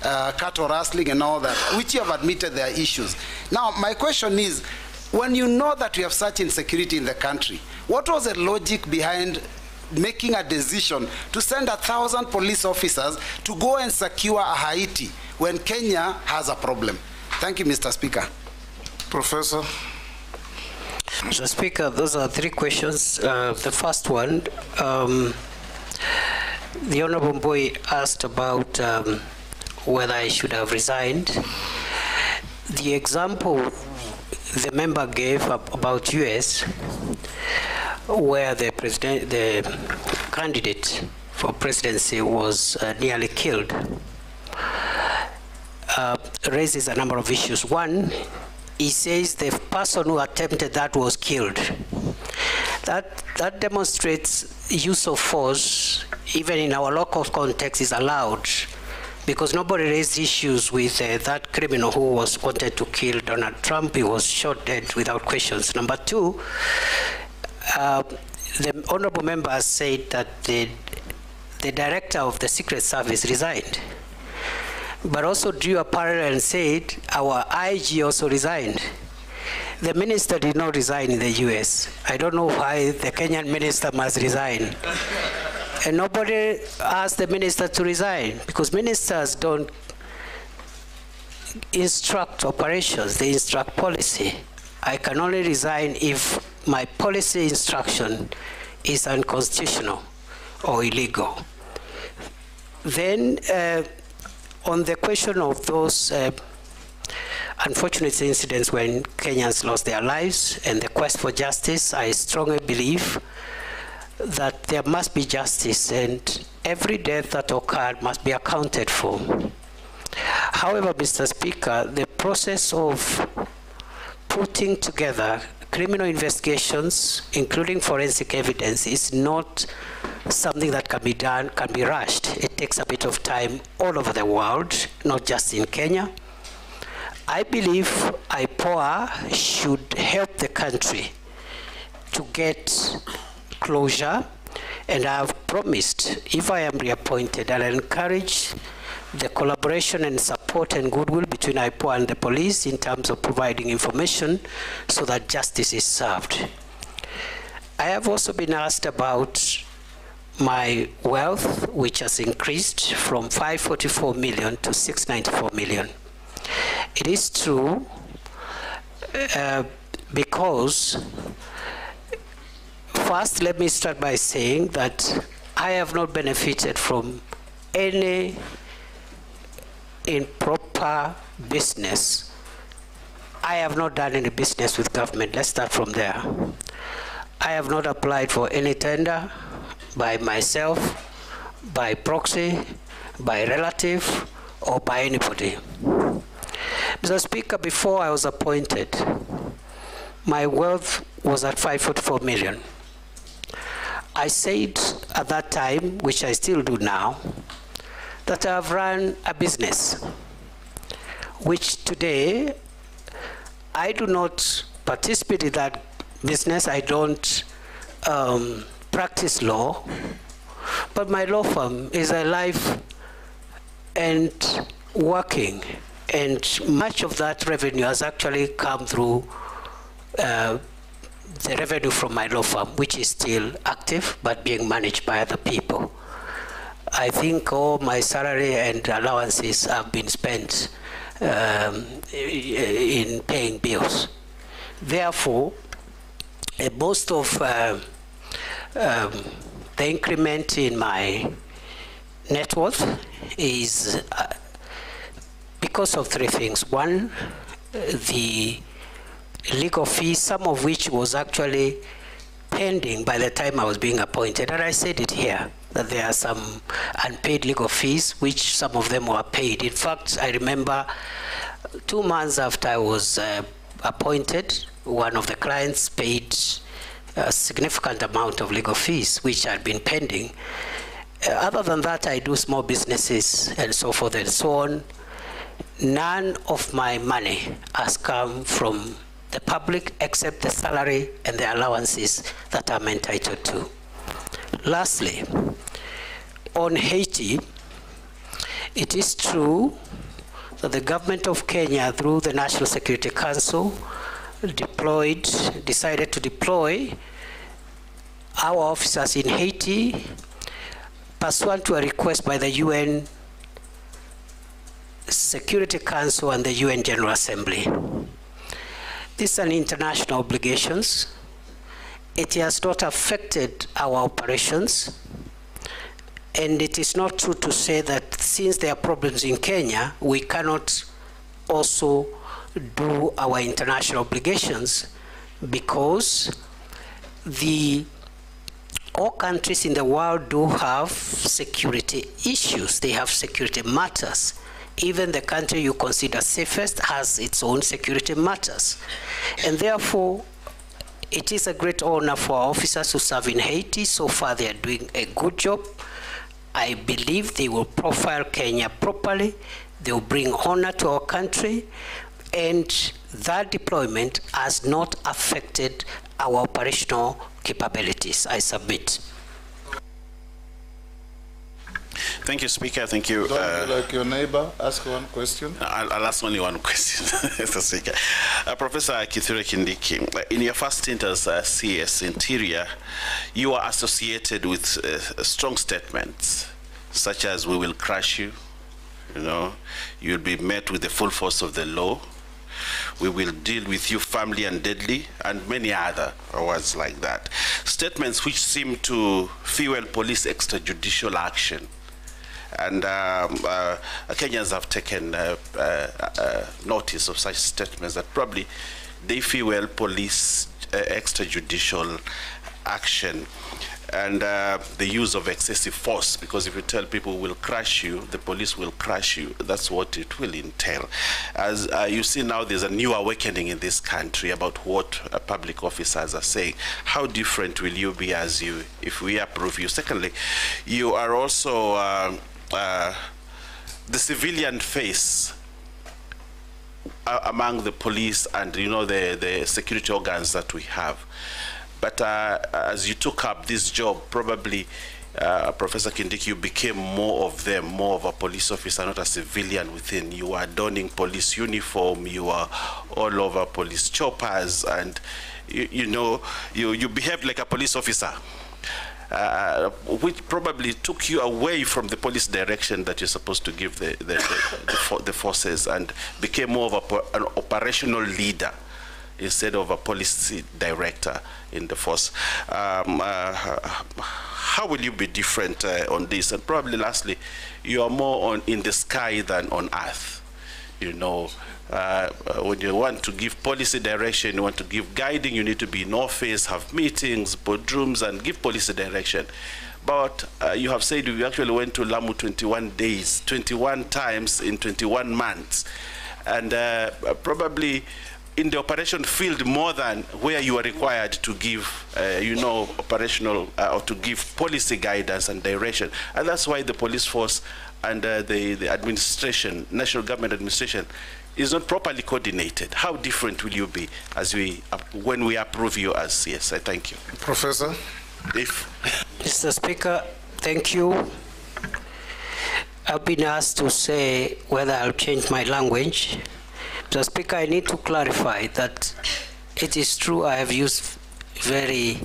cattle rustling and all that, which you have admitted there are issues. Now, my question is, when you know that we have such insecurity in the country, what was the logic behind making a decision to send 1,000 police officers to go and secure Haiti when Kenya has a problem? Thank you, Mr. Speaker. Professor. Mr. Speaker, those are three questions. The first one, the Honorable Mbui asked about whether I should have resigned. The example the member gave up about US, where the candidate for presidency was nearly killed, raises a number of issues. One, he says the person who attempted that was killed. That demonstrates use of force, even in our local context, is allowed, because nobody raised issues with that criminal who was wanted to kill Donald Trump. He was shot dead without questions. Number two, the honorable member said that the director of the Secret Service resigned, but also drew a parallel and said our IG also resigned. The minister did not resign in the US. I don't know why the Kenyan minister must resign. And nobody asked the minister to resign, because ministers don't instruct operations, they instruct policy. I can only resign if my policy instruction is unconstitutional or illegal. Then on the question of those unfortunate incidents when Kenyans lost their lives and the quest for justice, I strongly believe that there must be justice, and every death that occurred must be accounted for. However, Mr. Speaker, the process of putting together criminal investigations, including forensic evidence, is not something that can be done, can be rushed. It takes a bit of time all over the world, not just in Kenya. I believe IPOA should help the country to get closure, and I have promised, if I am reappointed, I'll encourage the collaboration and support and goodwill between IPOA and the police in terms of providing information so that justice is served. I have also been asked about my wealth, which has increased from 544 million to 694 million. It is true because, first, let me start by saying that I have not benefited from any improper business. I have not done any business with government. Let's start from there. I have not applied for any tender by myself, by proxy, by relative, or by anybody. Mr. Speaker, before I was appointed, my wealth was at 544 million. I said at that time, which I still do now, that I have run a business, which today I do not participate in that business. I don't practice law, but my law firm is alive and working, and much of that revenue has actually come through the revenue from my law firm, which is still active but being managed by other people. I think all my salary and allowances have been spent in paying bills. Therefore, most of the increment in my net worth is because of three things. One, the legal fees, some of which was actually pending by the time I was being appointed. And I said it here, that there are some unpaid legal fees, which some of them were paid. In fact, I remember 2 months after I was appointed, one of the clients paid a significant amount of legal fees, which had been pending. Other than that, I do small businesses and so forth and so on. None of my money has come from the public except the salary and the allowances that I'm entitled to. Lastly, on Haiti, it is true that the government of Kenya, through the National Security Council, decided to deploy our officers in Haiti, pursuant to a request by the UN Security Council and the UN General Assembly. These are international obligations. It has not affected our operations, and it is not true to say that since there are problems in Kenya, we cannot also do our international obligations, because all countries in the world do have security issues. They have security matters. Even the country you consider safest has its own security matters. And therefore, it is a great honor for our officers who serve in Haiti. So far, they are doing a good job. I believe they will profile Kenya properly. They will bring honor to our country. And that deployment has not affected our operational capabilities. I submit. Thank you, Speaker. Thank you. Don't be like your neighbor, ask one question. I'll ask only one question, Mr. Speaker. Professor Kithure Kindiki, in your first stint as CS Interior, you were associated with strong statements, such as "we will crush you," you know, "you'll be met with the full force of the law," "we will deal with you firmly and deadly," and many other words like that. Statements which seem to fuel police extrajudicial action. And Kenyans have taken notice of such statements, that probably they fuel police extrajudicial action. And the use of excessive force, because if you tell people "we'll crush you," the police will crush you. That's what it will entail. As you see now, there's a new awakening in this country about what public officers are saying. How different will you be if we approve you? Secondly, you are also the civilian face among the police and the security organs that we have. But as you took up this job, probably, Professor Kindiki, you became more of them, more of a police officer, not a civilian within. You are donning police uniform, you are all over police choppers, and you behave like a police officer. which probably took you away from the police direction that you're supposed to give the forces, and became more of an operational leader instead of a policy director in the force. How will you be different on this? And probably lastly, you are more in the sky than on earth. You know, when you want to give policy direction, you want to give guiding, you need to be in office, have meetings, boardrooms, and give policy direction. But you have said we actually went to Lamu 21 days, 21 times in 21 months. And probably in the operation field more than where you are required to give, you know, operational or to give policy guidance and direction. And that's why the police force and the administration, national government administration, is not properly coordinated. How different will you be as we, when we approve you as yes? I thank you, Professor. Mr. Speaker, thank you. I've been asked to say whether I'll change my language. Mr. Speaker, I need to clarify that it is true I have used very,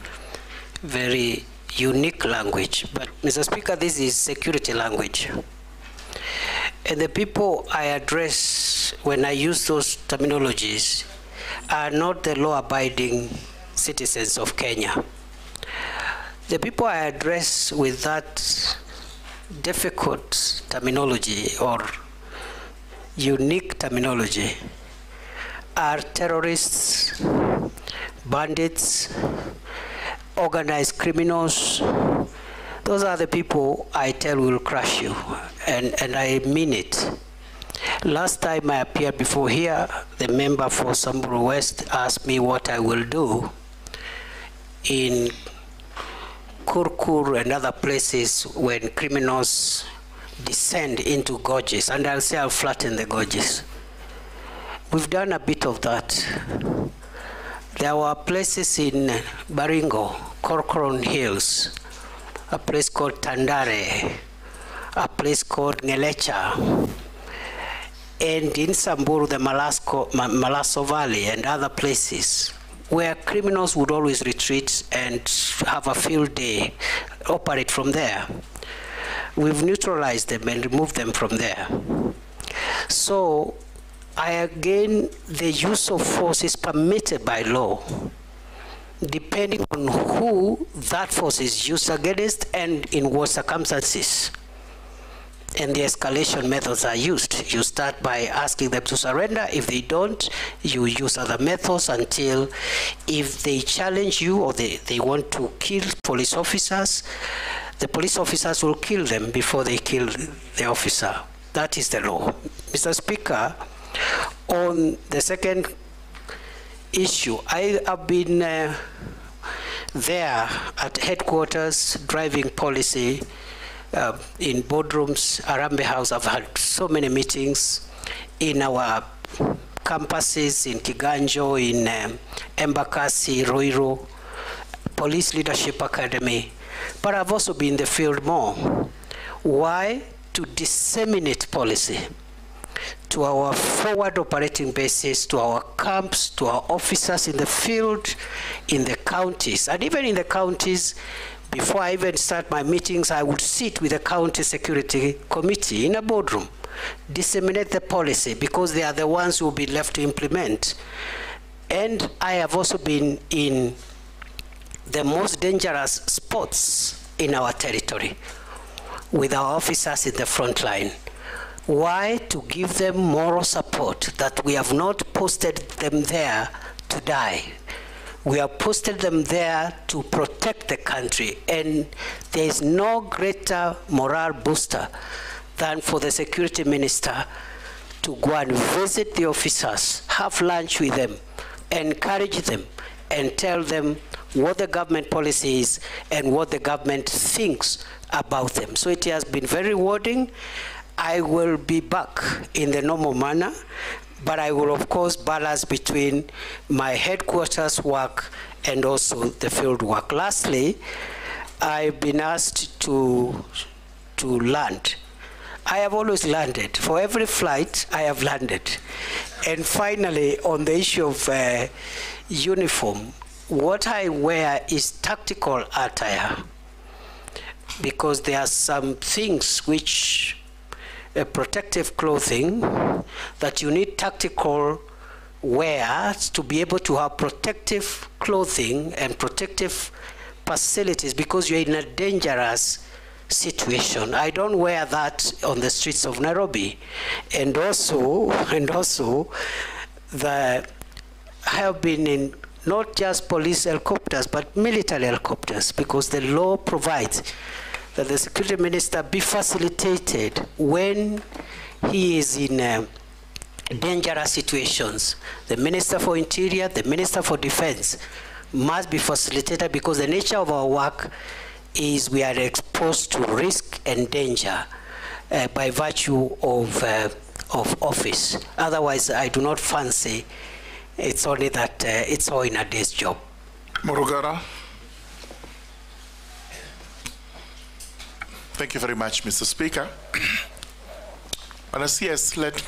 very unique language, but Mr. Speaker, this is security language. And the people I address when I use those terminologies are not the law-abiding citizens of Kenya. The people I address with that difficult terminology or unique terminology are terrorists, bandits, organized criminals. Those are the people I tell will crush you, and I mean it. Last time I appeared before here, the member for Samburu West asked me what I will do in Kurkur and other places when criminals descend into gorges, and I'll say I'll flatten the gorges. We've done a bit of that. There were places in Baringo, Corcoran Hills, a place called Tandare, a place called Ngelecha, and in Samburu, the Malaso Valley and other places, where criminals would always retreat and have a field day, operate from there. We've neutralized them and removed them from there. So, again, the use of force is permitted by law, depending on who that force is used against and in what circumstances. And the escalation methods are used. You start by asking them to surrender. If they don't, you use other methods until, if they challenge you or they want to kill police officers, the police officers will kill them before they kill the officer. That is the law. Mr. Speaker, on the second issue, I have been there at headquarters driving policy in boardrooms, Arambe House. I've had so many meetings in our campuses, in Kiganjo, in Embakasi, Roiro, Police Leadership Academy. But I've also been in the field more. Why? To disseminate policy to our forward operating bases, to our camps, to our officers in the field, in the counties. And even in the counties, before I even start my meetings, I would sit with the county security committee in a boardroom, disseminate the policy, because they are the ones who will be left to implement. And I have also been in the most dangerous spots in our territory with our officers in the front line. Why? To give them moral support, that we have not posted them there to die. We have posted them there to protect the country, and there is no greater morale booster than for the security minister to go and visit the officers, have lunch with them, encourage them, and tell them what the government policy is and what the government thinks about them. So it has been very rewarding. I will be back in the normal manner, but I will of course balance between my headquarters work and also the field work. Lastly, I've been asked to land. I have always landed. For every flight, I have landed. And finally, on the issue of uniform, what I wear is tactical attire. because there are some things which protective clothing that you need tactical wear to be able to have protective clothing and protective facilities, because you're in a dangerous situation. I don't wear that on the streets of Nairobi. And also the I have been in not just police helicopters but military helicopters, because the law provides that the security minister be facilitated when he is in dangerous situations. The Minister for Interior, the Minister for Defense must be facilitated, because the nature of our work is we are exposed to risk and danger by virtue of office. Otherwise, I do not fancy it's only that it's all in a day's job. Murugara. Thank you very much, Mr. Speaker. Madam CS, let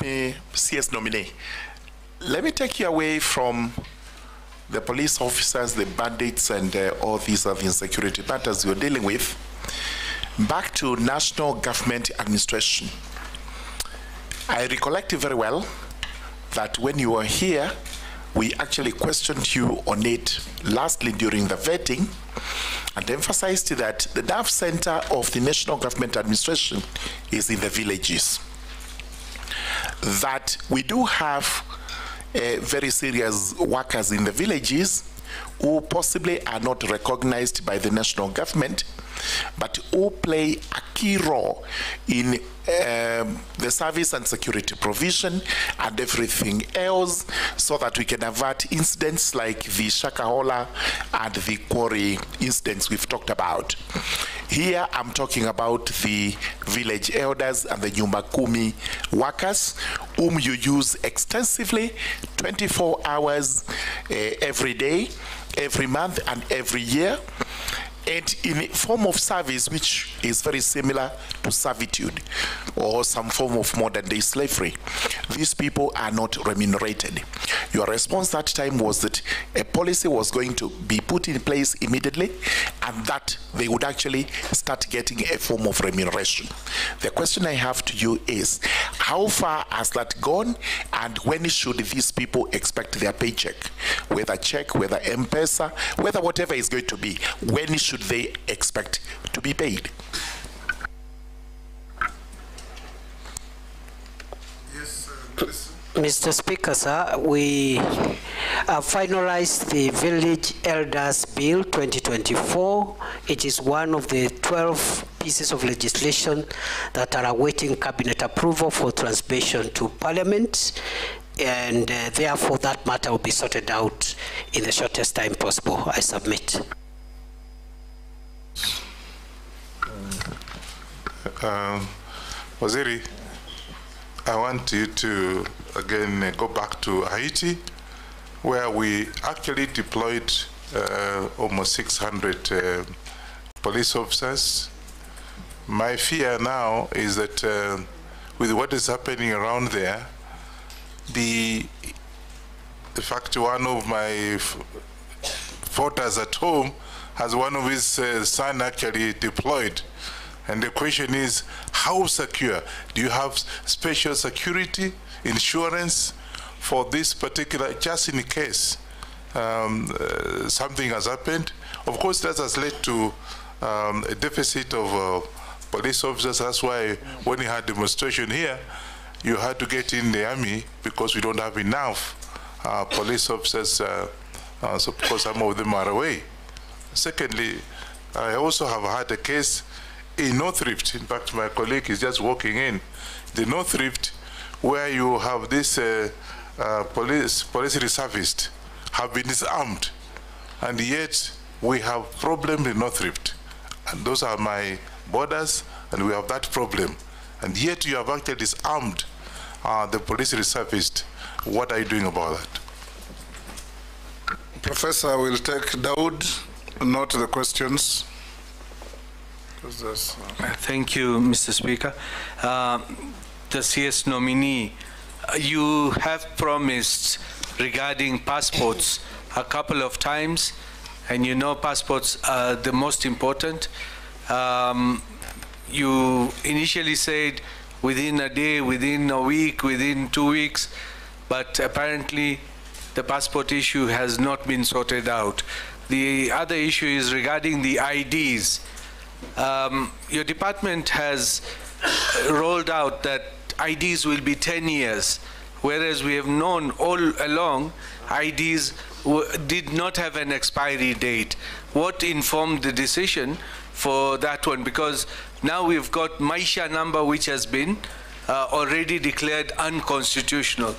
me take you away from the police officers, the bandits, and all these other insecurity matters you're dealing with, back to national government administration. I recollect very well that when you were here, we actually questioned you on it lastly during the vetting, and emphasized that the nerve center of the national government administration is in the villages. That we do have very serious workers in the villages who possibly are not recognized by the national government, but who play a key role in the service and security provision and everything else, so that we can avert incidents like the Shakahola and the Kware incidents we've talked about. Here I'm talking about the village elders and the Nyumba Kumi workers, whom you use extensively 24 hours every day, every month, and every year, and in a form of service which is very similar to servitude or some form of modern day slavery. These people are not remunerated. Your response that time was that a policy was going to be put in place immediately, and that they would actually start getting a form of remuneration. The question I have to you is, how far has that gone, and when should these people expect their paycheck? Whether check, whether M-Pesa, whether whatever is going to be, when should they expect to be paid? Yes, Mr. Speaker, sir, we have finalized the Village Elders Bill 2024. It is one of the 12 pieces of legislation that are awaiting cabinet approval for transmission to Parliament, and therefore that matter will be sorted out in the shortest time possible. I submit. Waziri, I want you to again go back to Haiti, where we actually deployed almost 600 police officers. My fear now is that with what is happening around there, in fact, one of my voters at home has one of his son actually deployed. And the question is, how secure? Do you have special security insurance for this particular, just in case something has happened? Of course, that has led to a deficit of police officers. That's why when you had demonstration here, you had to get in the army, because we don't have enough police officers, so because some of them are away. Secondly, I also have had a case in North Rift. In fact, my colleague is just walking in. The North Rift, where you have this police reservists have been disarmed, and yet we have problems in North Rift. And those are my borders, and we have that problem. And yet you have actually disarmed the police reservists. What are you doing about that? Professor will take Daoud, not the questions. Thank you, Mr. Speaker. The CS nominee, you have promised regarding passports a couple of times, and you know passports are the most important. You initially said within a day, within a week, within 2 weeks, but apparently the passport issue has not been sorted out. The other issue is regarding the IDs. Your department has rolled out that IDs will be 10 years, whereas we have known all along IDs did not have an expiry date. What informed the decision for that one? Because now we've got Maisha number, which has been already declared unconstitutional.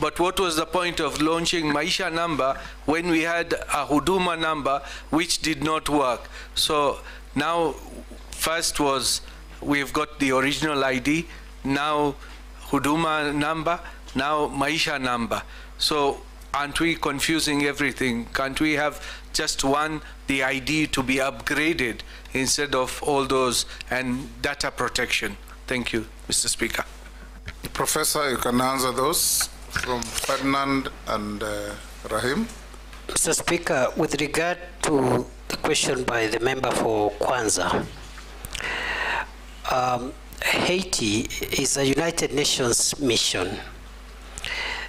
But what was the point of launching Maisha number when we had a Huduma number which did not work? So now, first was we've got the original ID, now Huduma number, now Maisha number. So aren't we confusing everything? Can't we have just one, the ID to be upgraded instead of all those, and data protection? Thank you, Mr. Speaker. Professor, you can answer those from Ferdinand and Rahim. Mr. Speaker, with regard to the question by the member for Kwanza, Haiti is a United Nations mission.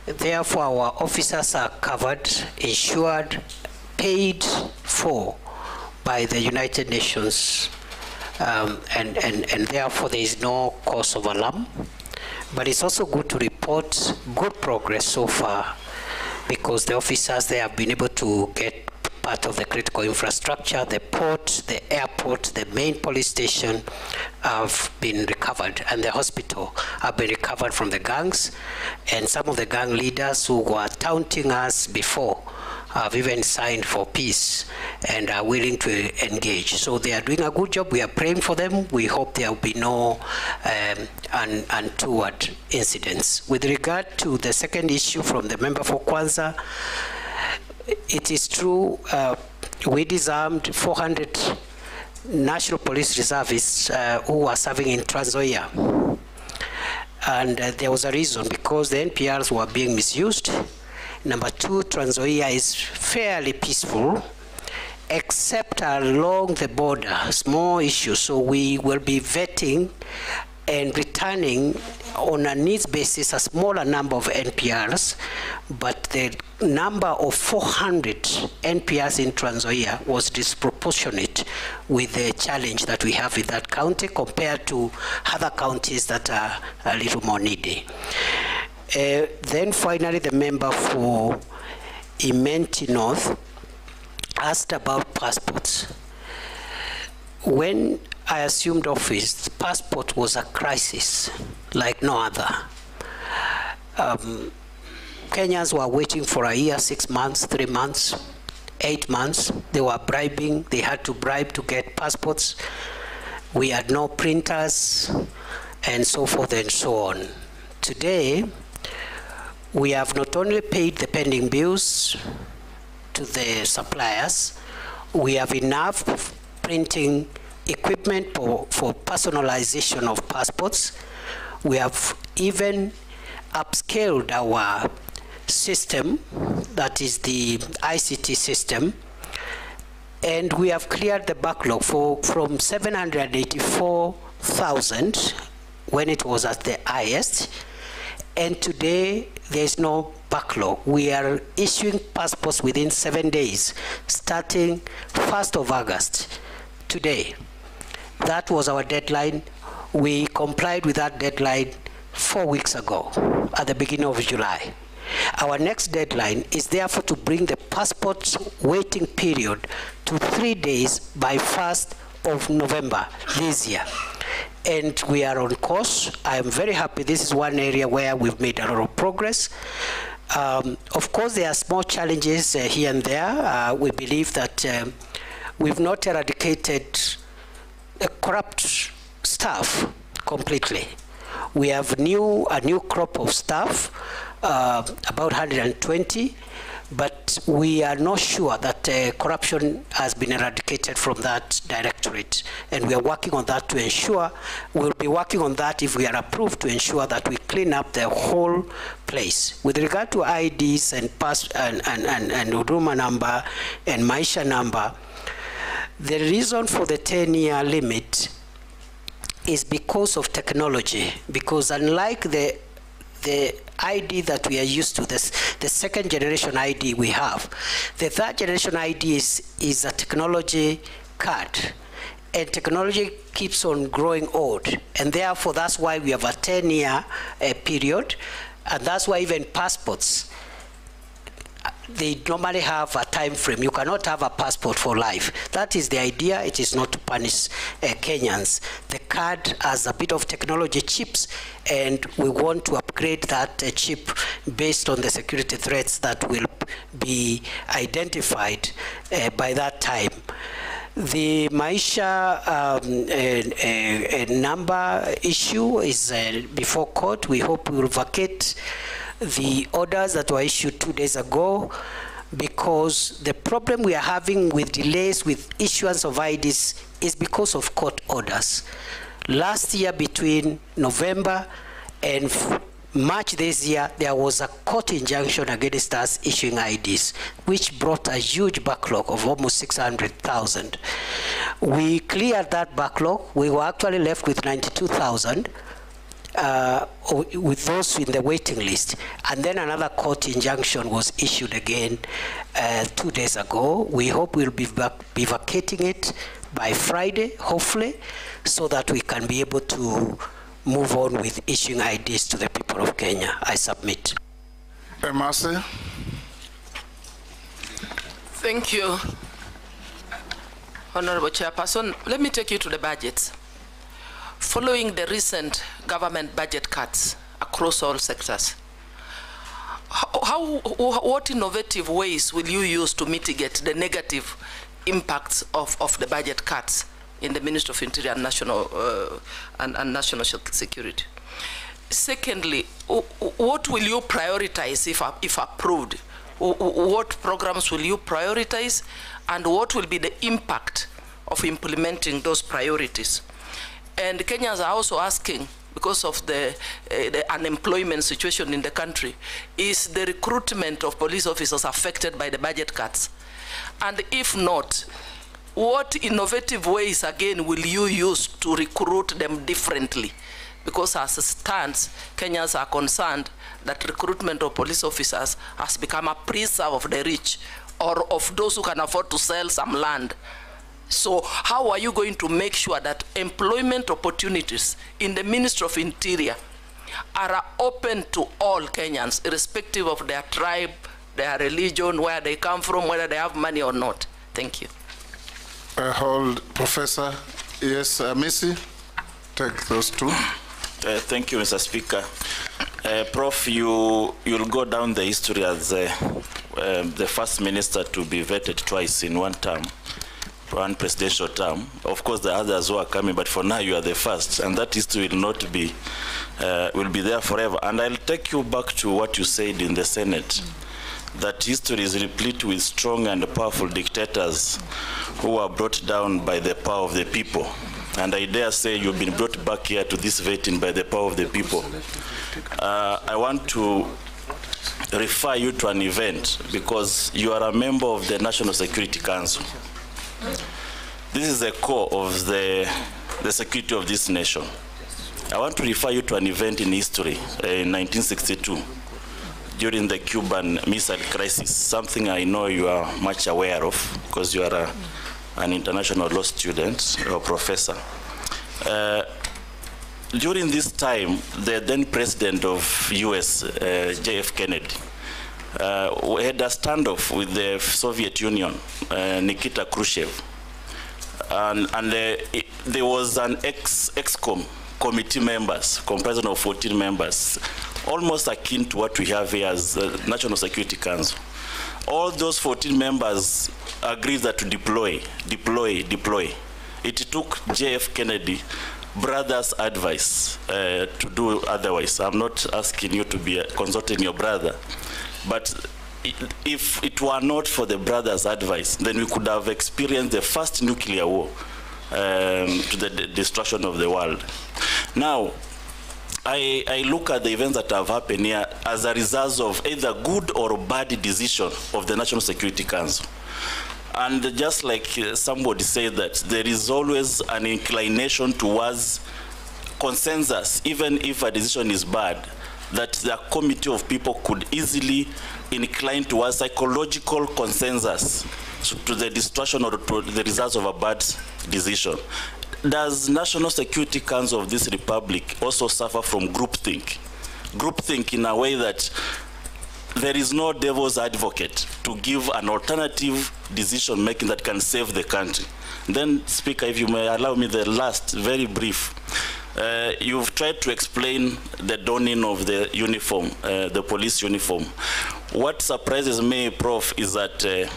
Therefore, our officers are covered, insured, paid for by the United Nations, and therefore there is no cause of alarm. But it's also good to report good progress so far, because the officers, they have been able to get part of the critical infrastructure, the port, the airport, the main police station have been recovered, and the hospital have been recovered from the gangs. And some of the gang leaders who were taunting us before have even signed for peace and are willing to engage. So they are doing a good job. We are praying for them. We hope there will be no untoward incidents. With regard to the second issue from the member for Kwanza, it is true, we disarmed 400 National Police Reservists who were serving in Trans Nzoia. And there was a reason, because the NPRs were being misused. Number two, Trans Nzoia is fairly peaceful, except along the border, small issues. So we will be vetting and returning on a needs basis a smaller number of NPRs, but the number of 400 NPRs in Trans Nzoia was disproportionate with the challenge that we have in that county compared to other counties that are a little more needy. Then finally, the member for Imenti North asked about passports. When I assumed office, passport was a crisis like no other. Kenyans were waiting for a year, 6 months, 3 months, 8 months. They were bribing. They had to bribe to get passports. We had no printers, and so forth and so on. Today, we have not only paid the pending bills to the suppliers, we have enough printing equipment for personalization of passports. We have even upscaled our system, that is the ICT system, and we have cleared the backlog from 784,000 when it was at the highest, and today there is no backlog. We are issuing passports within 7 days, starting 1st of August, today. That was our deadline. We complied with that deadline 4 weeks ago, at the beginning of July. Our next deadline is therefore to bring the passport waiting period to 3 days by 1st of November this year. And we are on course. I am very happy. This is one area where we've made a lot of progress. Of course, there are small challenges here and there. We believe that we've not eradicated corrupt staff completely. We have a new crop of staff, about 120, but we are not sure that corruption has been eradicated from that directorate, and we are working on that to ensure, we'll be working on that if we are approved, to ensure that we clean up the whole place. With regard to IDs and Huduma number and Maisha number, The reason for the 10-year limit is because of technology, because unlike the ID that we are used to, the second generation ID we have, the third generation ID is a technology card, and technology keeps on growing old, and therefore that's why we have a 10-year period, and that's why even passports, they normally have a time frame. You cannot have a passport for life. That is the idea. It is not to punish Kenyans. The card has a bit of technology chips, and we want to upgrade that chip based on the security threats that will be identified by that time. The Maisha number issue is before court. We hope we will vacate the orders that were issued 2 days ago, because the problem we are having with delays with issuance of IDs is because of court orders. Last year, between November and March this year, there was a court injunction against us issuing IDs, which brought a huge backlog of almost 600,000. We cleared that backlog. We were actually left with 92,000. With those in the waiting list, and then another court injunction was issued again 2 days ago. We hope we'll be vacating it by Friday, hopefully, so that we can be able to move on with issuing IDs to the people of Kenya. I submit. Emasem. Thank you, Honorable Chairperson. Let me take you to the budget. Following the recent government budget cuts across all sectors, what innovative ways will you use to mitigate the negative impacts of the budget cuts in the Ministry of Interior and National, National Security? Secondly, what will you prioritize if approved? What programs will you prioritize, and what will be the impact of implementing those priorities? And Kenyans are also asking, because of the unemployment situation in the country, is the recruitment of police officers affected by the budget cuts? And if not, what innovative ways, again, will you use to recruit them differently? Because as it stands, Kenyans are concerned that recruitment of police officers has become a preserve of the rich, or of those who can afford to sell some land. So how are you going to make sure that employment opportunities in the Ministry of Interior are open to all Kenyans, irrespective of their tribe, their religion, where they come from, whether they have money or not? Thank you. Hold, Professor. Yes, Missy, take those two. Thank you, Mr. Speaker. Prof, you'll go down the history as the first minister to be vetted twice in one term. One presidential term. Of course, the others who are coming, but for now you are the first, and that history will not be will be there forever. And I'll take you back to what you said in the Senate, that history is replete with strong and powerful dictators who are brought down by the power of the people. And I dare say you've been brought back here to this vetting by the power of the people. I want to refer you to an event, because you are a member of the National Security Council. This is the core of the security of this nation. I want to refer you to an event in history in 1962 during the Cuban Missile Crisis, something I know you are much aware of because you are an international law student or professor. During this time, the then president of US, JF Kennedy, we had a standoff with the Soviet Union, Nikita Khrushchev, and there was an ex-com committee members, comprising of 14 members, almost akin to what we have here as the National Security Council. All those 14 members agreed that to deploy. It took JF Kennedy brother's advice to do otherwise. I'm not asking you to be consulting your brother. But if it were not for the brother's advice, then we could have experienced the first nuclear war to the destruction of the world. Now, I look at the events that have happened here as a result of either good or bad decision of the National Security Council. And just like somebody said, that there is always an inclination towards consensus, even if a decision is bad, that the committee of people could easily incline towards psychological consensus to the destruction or to the results of a bad decision. Does National Security Council of this republic also suffer from groupthink? Groupthink in a way that there is no devil's advocate to give an alternative decision making that can save the country. Then, Speaker, if you may allow me the last, very brief. You've tried to explain the donning of the uniform, the police uniform. What surprises me, Prof, is that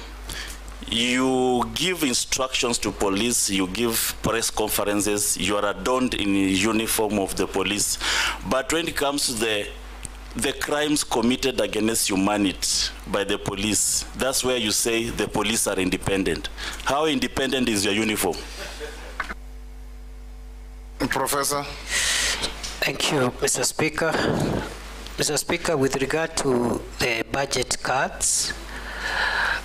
you give instructions to police, you give press conferences, you are adorned in the uniform of the police. But when it comes to the crimes committed against humanity by the police, that's where you say the police are independent. How independent is your uniform? Professor. Thank you, Mr. Speaker. Mr. Speaker, with regard to the budget cuts,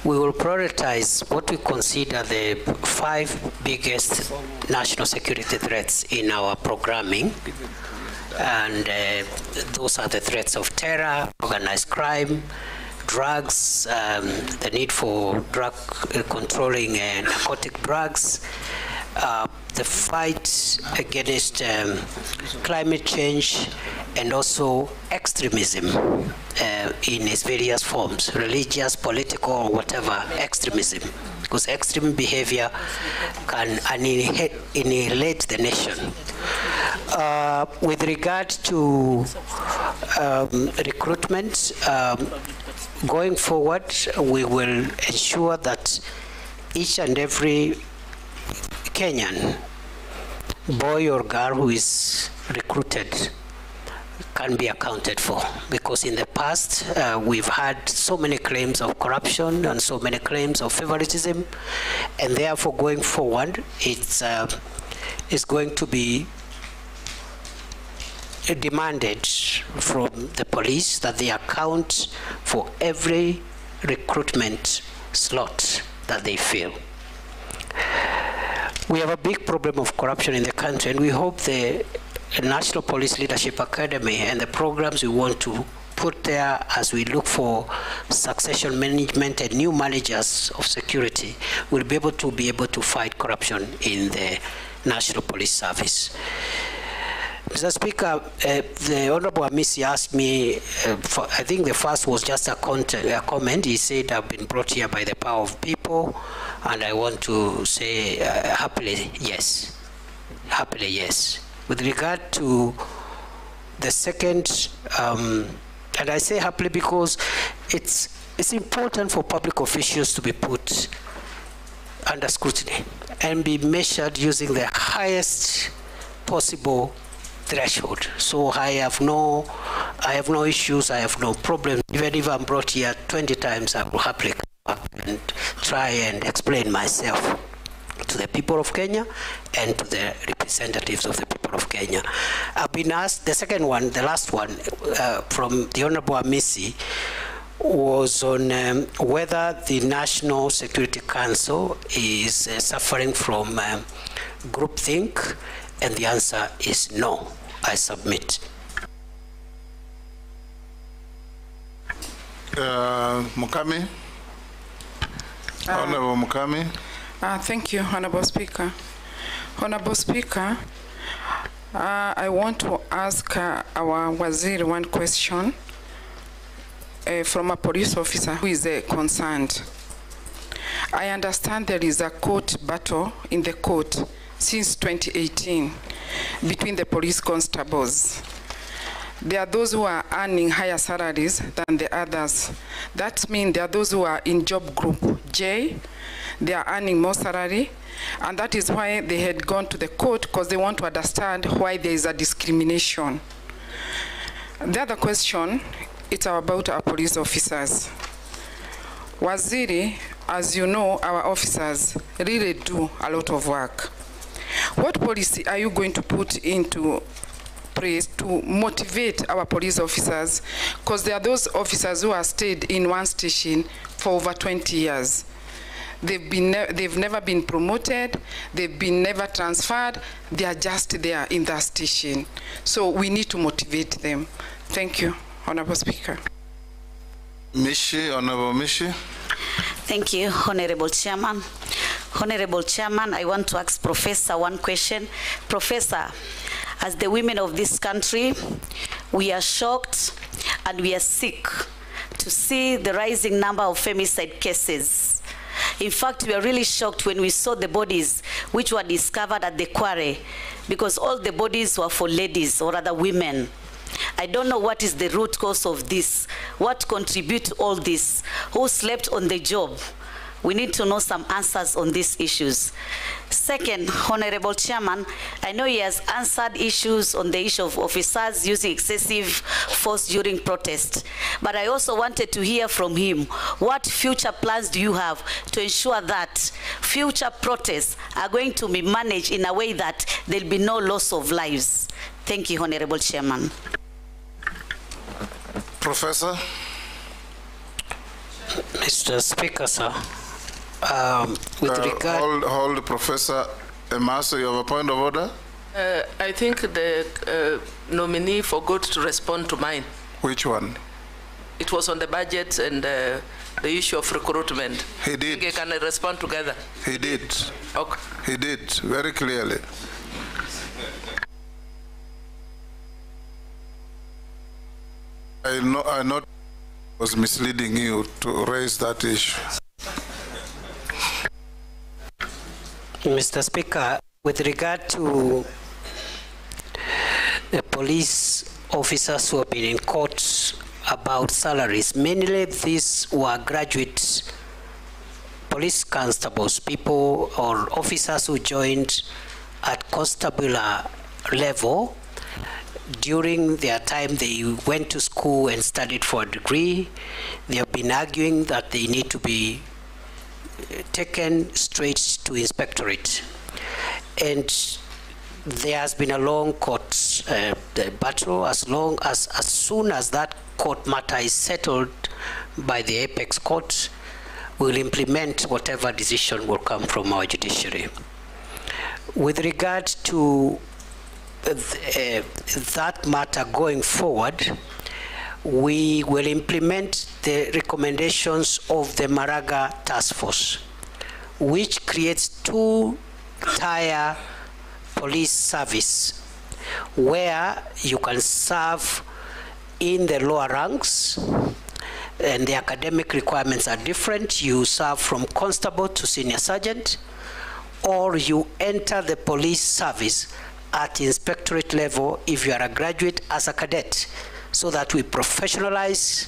we will prioritize what we consider the 5 biggest national security threats in our programming. And those are the threats of terror, organized crime, drugs, the need for drug controlling narcotic drugs, the fight against climate change, and also extremism in its various forms, religious, political, or whatever extremism, because extreme behavior can annihilate the nation. With regard to recruitment, going forward, we will ensure that each and every Kenyan boy or girl who is recruited can be accounted for, because in the past we've had so many claims of corruption and so many claims of favoritism, and therefore going forward it's going to be demanded from the police that they account for every recruitment slot that they fill. We have a big problem of corruption in the country, and we hope the National Police Leadership Academy and the programs we want to put there as we look for succession management and new managers of security will be able to fight corruption in the National Police Service. Mr. Speaker, the Honorable Amisi asked me, I think the first was just a comment. He said, I've been brought here by the power of people, and I want to say happily, yes. Happily, yes. With regard to the second, and I say happily because it's important for public officials to be put under scrutiny and be measured using the highest possible threshold. So I have no issues, I have no problem. Even if I'm brought here 20 times, I will happily come back and try and explain myself to the people of Kenya and to the representatives of the people of Kenya. I've been asked, the second one, the last one, from the Honorable Amisi, was on whether the National Security Council is suffering from groupthink, and the answer is no. I submit. Mukami. Honorable Mukami. Thank you, Honorable Speaker. Honorable Speaker, I want to ask our Waziri one question from a police officer who is concerned. I understand there is a court battle in the court since 2018 between the police constables. There are those who are earning higher salaries than the others. That means there are those who are in job group J, they are earning more salary, and that is why they had gone to the court, because they want to understand why there is a discrimination. The other question, it's about our police officers. Waziri, as you know, our officers really do a lot of work. What policy are you going to put into place to motivate our police officers? Because there are those officers who have stayed in one station for over 20 years. They've never been promoted. They've been never transferred. They are just there in that station. So we need to motivate them. Thank you, Honorable Speaker. Mishi, Honorable Mishi. Thank you, Honorable Chairman. Honorable Chairman, I want to ask Professor one question. Professor, as the women of this country, we are shocked and we are sick to see the rising number of femicide cases. In fact, we are really shocked when we saw the bodies which were discovered at the Kware, because all the bodies were for ladies or other women. I don't know what is the root cause of this. What contributes to all this? Who slept on the job? We need to know some answers on these issues. Second, Honorable Chairman, I know he has answered issues on the issue of officers using excessive force during protest, but I also wanted to hear from him, what future plans do you have to ensure that future protests are going to be managed in a way that there'll be no loss of lives? Thank you, Honorable Chairman. Professor? Mr. Speaker, sir. With regard hold, Professor Emasem, you have a point of order? I think the nominee forgot to respond to mine. Which one? It was on the budget and the issue of recruitment. He did. He can respond together. He did. Okay. He did, very clearly. I not was misleading you to raise that issue. Mr. Speaker, with regard to the police officers who have been in court about salaries, mainly these were graduate police constables, people or officers who joined at constabular level. During their time, they went to school and studied for a degree. They have been arguing that they need to be taken straight to inspectorate, and there has been a long court battle. As soon as that court matter is settled by the apex court, we'll implement whatever decision will come from our judiciary. With regard to that matter going forward, we will implement the recommendations of the Maraga task force, which creates two-tier police service where you can serve in the lower ranks, and the academic requirements are different. You serve from constable to senior sergeant, or you enter the police service at inspectorate level if you are a graduate as a cadet, so that we professionalize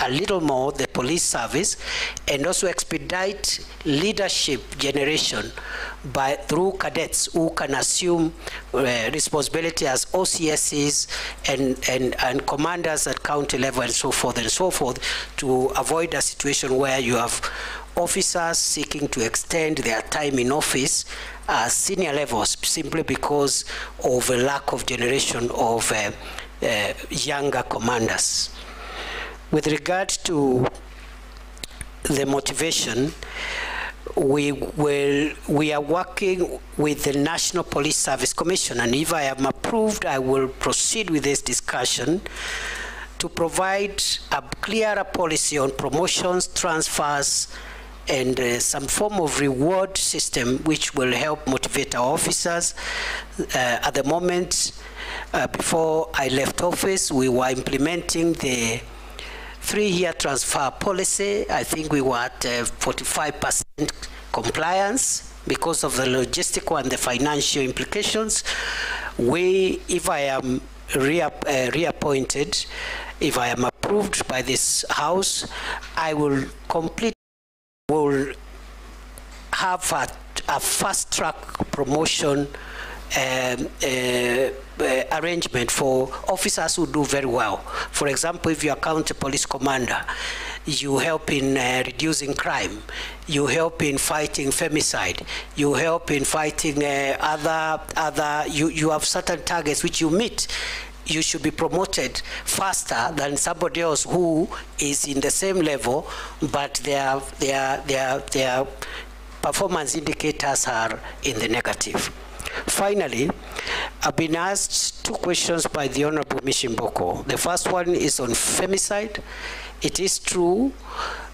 a little more the police service and also expedite leadership generation through cadets who can assume responsibility as OCSs and commanders at county level and so forth, to avoid a situation where you have officers seeking to extend their time in office at senior levels simply because of a lack of generation of younger commanders. With regard to the motivation, we are working with the National Police Service Commission, and if I am approved, I will proceed with this discussion to provide a clearer policy on promotions, transfers, and some form of reward system which will help motivate our officers. At the moment, before I left office, we were implementing the 3-year transfer policy. I think we were at 45% compliance because of the logistical and the financial implications. We, if I am reappointed, if I am approved by this House, I will have a fast-track promotion arrangement for officers who do very well. For example, if you are county police commander, you help in reducing crime, you help in fighting femicide, you help in fighting you have certain targets which you meet. You should be promoted faster than somebody else who is in the same level, but their performance indicators are in the negative. Finally, I've been asked two questions by the Honorable Mishimboko. The first one is on femicide. It is true,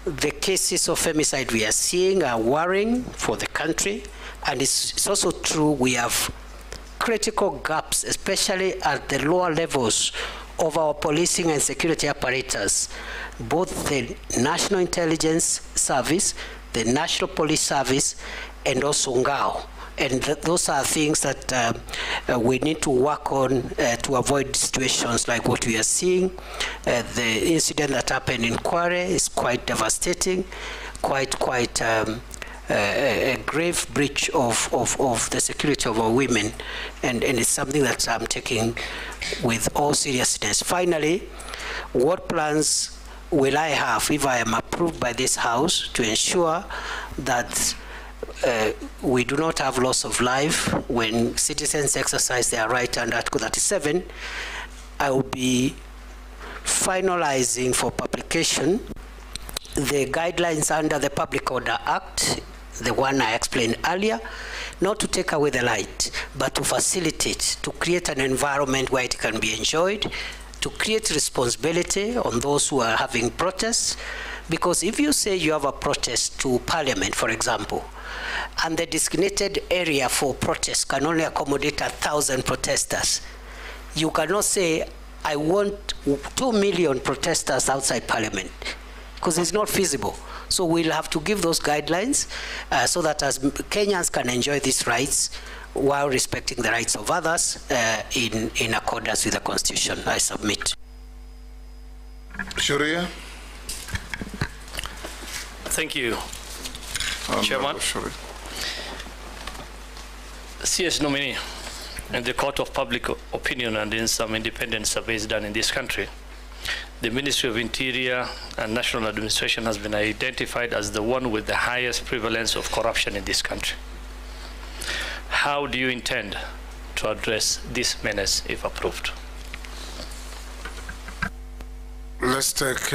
the cases of femicide we are seeing are worrying for the country, and it's also true we have critical gaps, especially at the lower levels of our policing and security apparatus. Both the National Intelligence Service, the National Police Service, and also NGAO. And those are things that we need to work on to avoid situations like what we are seeing. The incident that happened in Kware is quite devastating, quite a grave breach of the security of our women, and it's something that I'm taking with all seriousness. Finally, what plans will I have if I am approved by this House to ensure that we do not have loss of life when citizens exercise their right under Article 37. I will be finalizing for publication the guidelines under the Public Order Act, the one I explained earlier, not to take away the light, but to facilitate, to create an environment where it can be enjoyed, to create responsibility on those who are having protests. Because if you say you have a protest to Parliament, for example, and the designated area for protest can only accommodate 1,000 protesters, you cannot say, I want 2 million protesters outside Parliament, because it's not feasible. So we'll have to give those guidelines so that as Kenyans can enjoy these rights while respecting the rights of others in accordance with the Constitution. I submit. Sharia. Thank you, Chairman. CS nominee in the Court of Public Opinion and in some independent surveys done in this country, the Ministry of Interior and National Administration has been identified as the one with the highest prevalence of corruption in this country. How do you intend to address this menace if approved? Let's take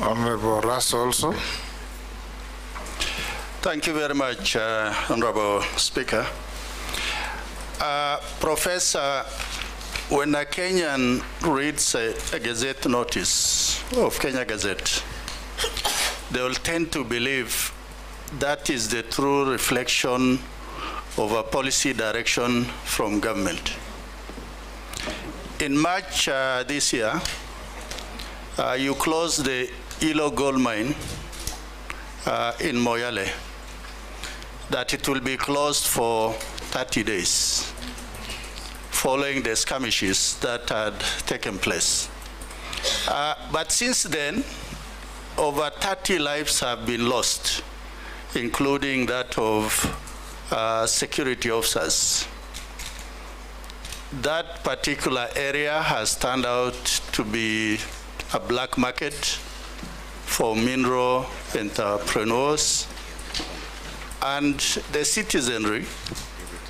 Honorable Russ also. Thank you very much, Honorable Speaker. Professor, when a Kenyan reads a Gazette notice of Kenya Gazette, they will tend to believe that is the true reflection of a policy direction from government. In March this year, you closed the Ilo gold mine in Moyale, that it will be closed for 30 days following the skirmishes that had taken place. But since then, over 30 lives have been lost, including that of security officers. That particular area has turned out to be a black market for mineral entrepreneurs, and the citizenry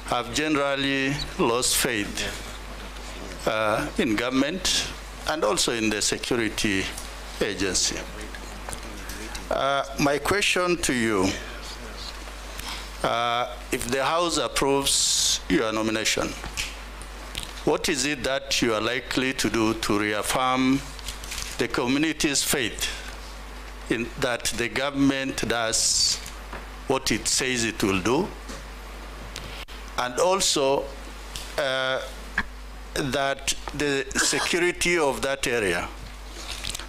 have generally lost faith in government and also in the security agency. My question to you, if the House approves your nomination, what is it that you are likely to do to reaffirm the community's faith in that the government does what it says it will do, and also that the security of that area,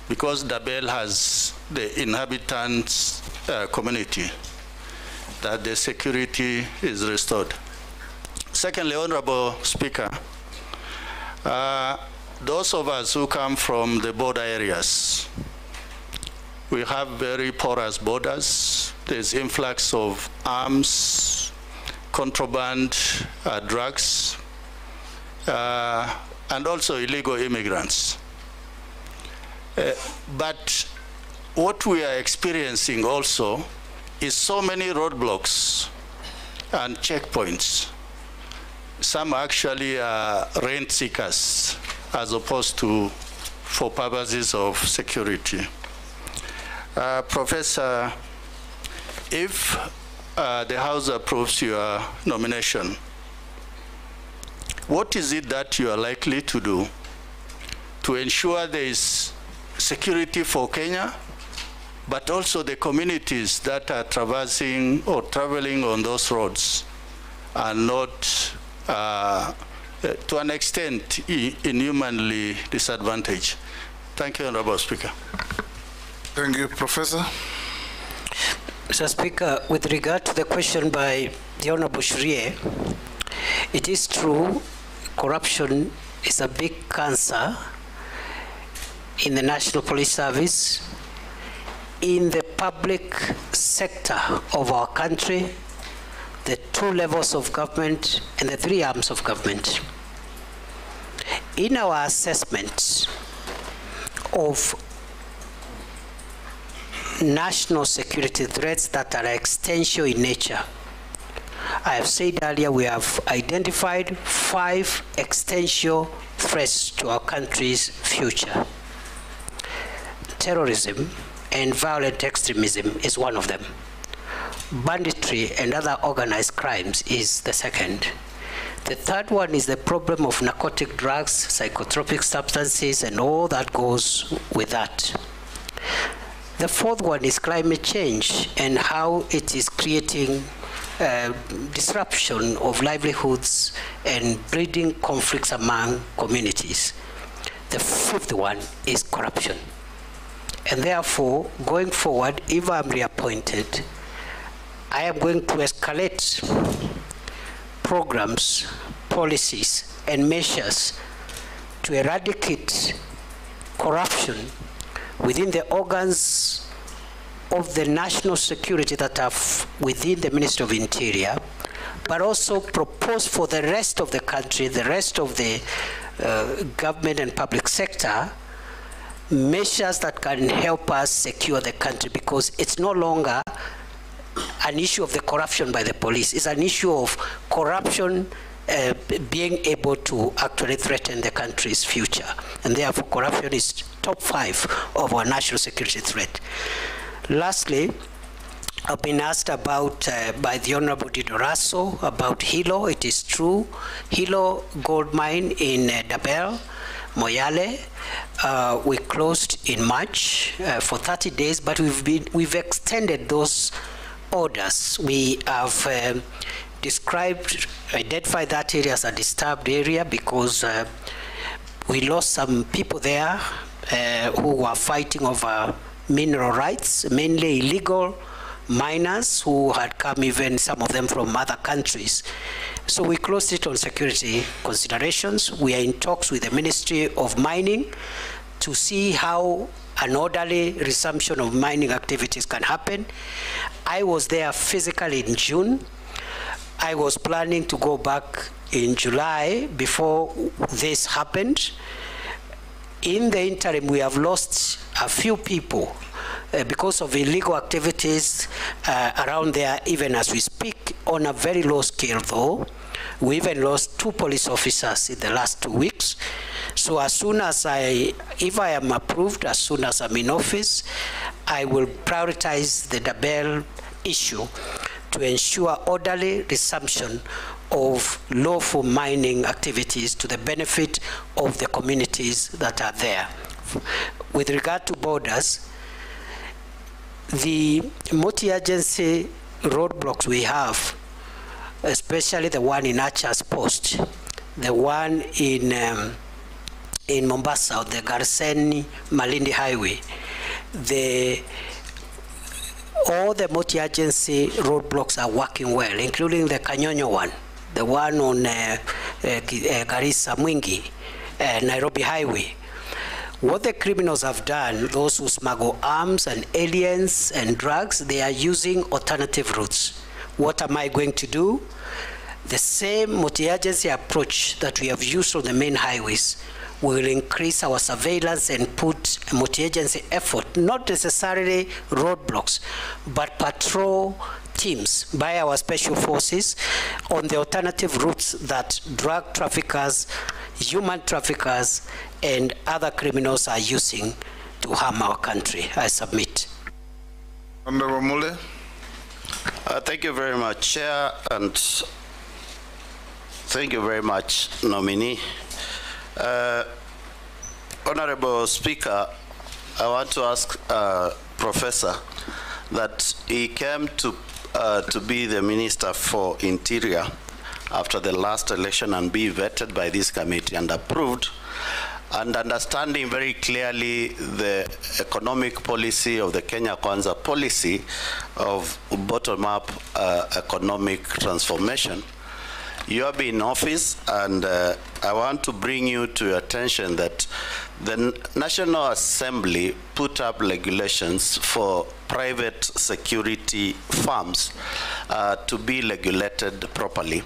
because Dabel has the inhabitants community, that the security is restored? Secondly, Honorable Speaker, those of us who come from the border areas, we have very porous borders. There's influx of arms, contraband, drugs, and also illegal immigrants. But what we are experiencing also is so many roadblocks and checkpoints. Some actually are rent seekers, as opposed to for purposes of security. Professor, if the House approves your nomination, what is it that you are likely to do to ensure there is security for Kenya, but also the communities that are traversing or traveling on those roads are not, to an extent, inhumanly disadvantaged? Thank you, Honorable Speaker. Thank you, Professor. Mr. Speaker, with regard to the question by the Honorable Shurie, it is true corruption is a big cancer in the National Police Service, in the public sector of our country, the two levels of government and the three arms of government. In our assessment of national security threats that are existential in nature, I have said earlier we have identified 5 existential threats to our country's future. Terrorism and violent extremism is one of them. Banditry and other organized crimes is the second. The third one is the problem of narcotic drugs, psychotropic substances, and all that goes with that. The fourth one is climate change and how it is creating disruption of livelihoods and breeding conflicts among communities. The fifth one is corruption. And therefore, going forward, if I'm reappointed, I am going to escalate programs, policies, and measures to eradicate corruption within the organs of the national security that are within the Ministry of Interior, but also propose for the rest of the country, the rest of the government and public sector, measures that can help us secure the country, because it's no longer an issue of the corruption by the police. It's an issue of corruption being able to actually threaten the country's future. And therefore, corruption is top 5 of our national security threat. Lastly, I've been asked about by the Honorable Didorasso about Hilo. It is true. Hilo gold mine in Dabel, Moyale, we closed in March for 30 days, but we've extended those orders. We have identified that area as a disturbed area because we lost some people there who were fighting over mineral rights, mainly illegal miners who had come, even some of them from other countries. So we closed it on security considerations. We are in talks with the Ministry of Mining to see how an orderly resumption of mining activities can happen. I was there physically in June. I was planning to go back in July before this happened. In the interim, we have lost a few people because of illegal activities around there, even as we speak, on a very low scale though. We even lost 2 police officers in the last 2 weeks. So as soon as if I am approved, as soon as I'm in office, I will prioritize the Dabel issue to ensure orderly resumption of lawful mining activities to the benefit of the communities that are there. With regard to borders, the multi-agency roadblocks we have, especially the one in Archer's Post, the one in Mombasa, the Garsen-Malindi Highway, all the multi-agency roadblocks are working well, including the Kanyonyo one, the one on Garissa-Mwingi, Nairobi Highway. What the criminals have done, those who smuggle arms and aliens and drugs, they are using alternative routes. What am I going to do? The same multi-agency approach that we have used on the main highways will increase our surveillance and put a multi-agency effort, not necessarily roadblocks, but patrol teams by our special forces on the alternative routes that drug traffickers, human traffickers, and other criminals are using to harm our country. I submit. Honorable Mule. Thank you very much, Chair, and thank you very much, nominee. Honorable Speaker, I want to ask Professor that he came to be the Minister for Interior after the last election and be vetted by this committee and approved, and understanding very clearly the economic policy of the Kenya Kwanza policy of bottom-up economic transformation. You have been in office, and I want to bring you to your attention that the National Assembly put up regulations for private security firms to be regulated properly.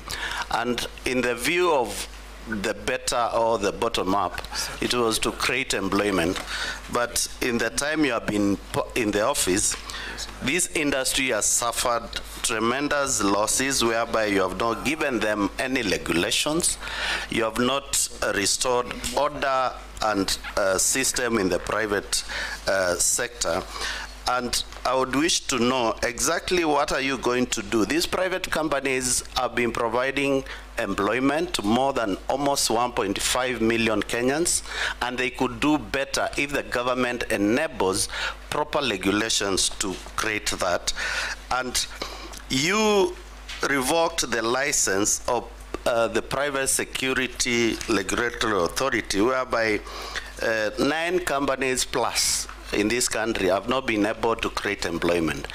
And in the view of the better or the bottom up, it was to create employment. But in the time you have been in the office, this industry has suffered tremendous losses, whereby you have not given them any regulations. You have not restored order and system in the private sector. And I would wish to know exactly what are you going to do. These private companies have been providing employment to more than almost 1.5 million Kenyans, and they could do better if the government enables proper regulations to create that. And you revoked the license of the Private Security Regulatory Authority, whereby 9 companies plus in this country have not been able to create employment.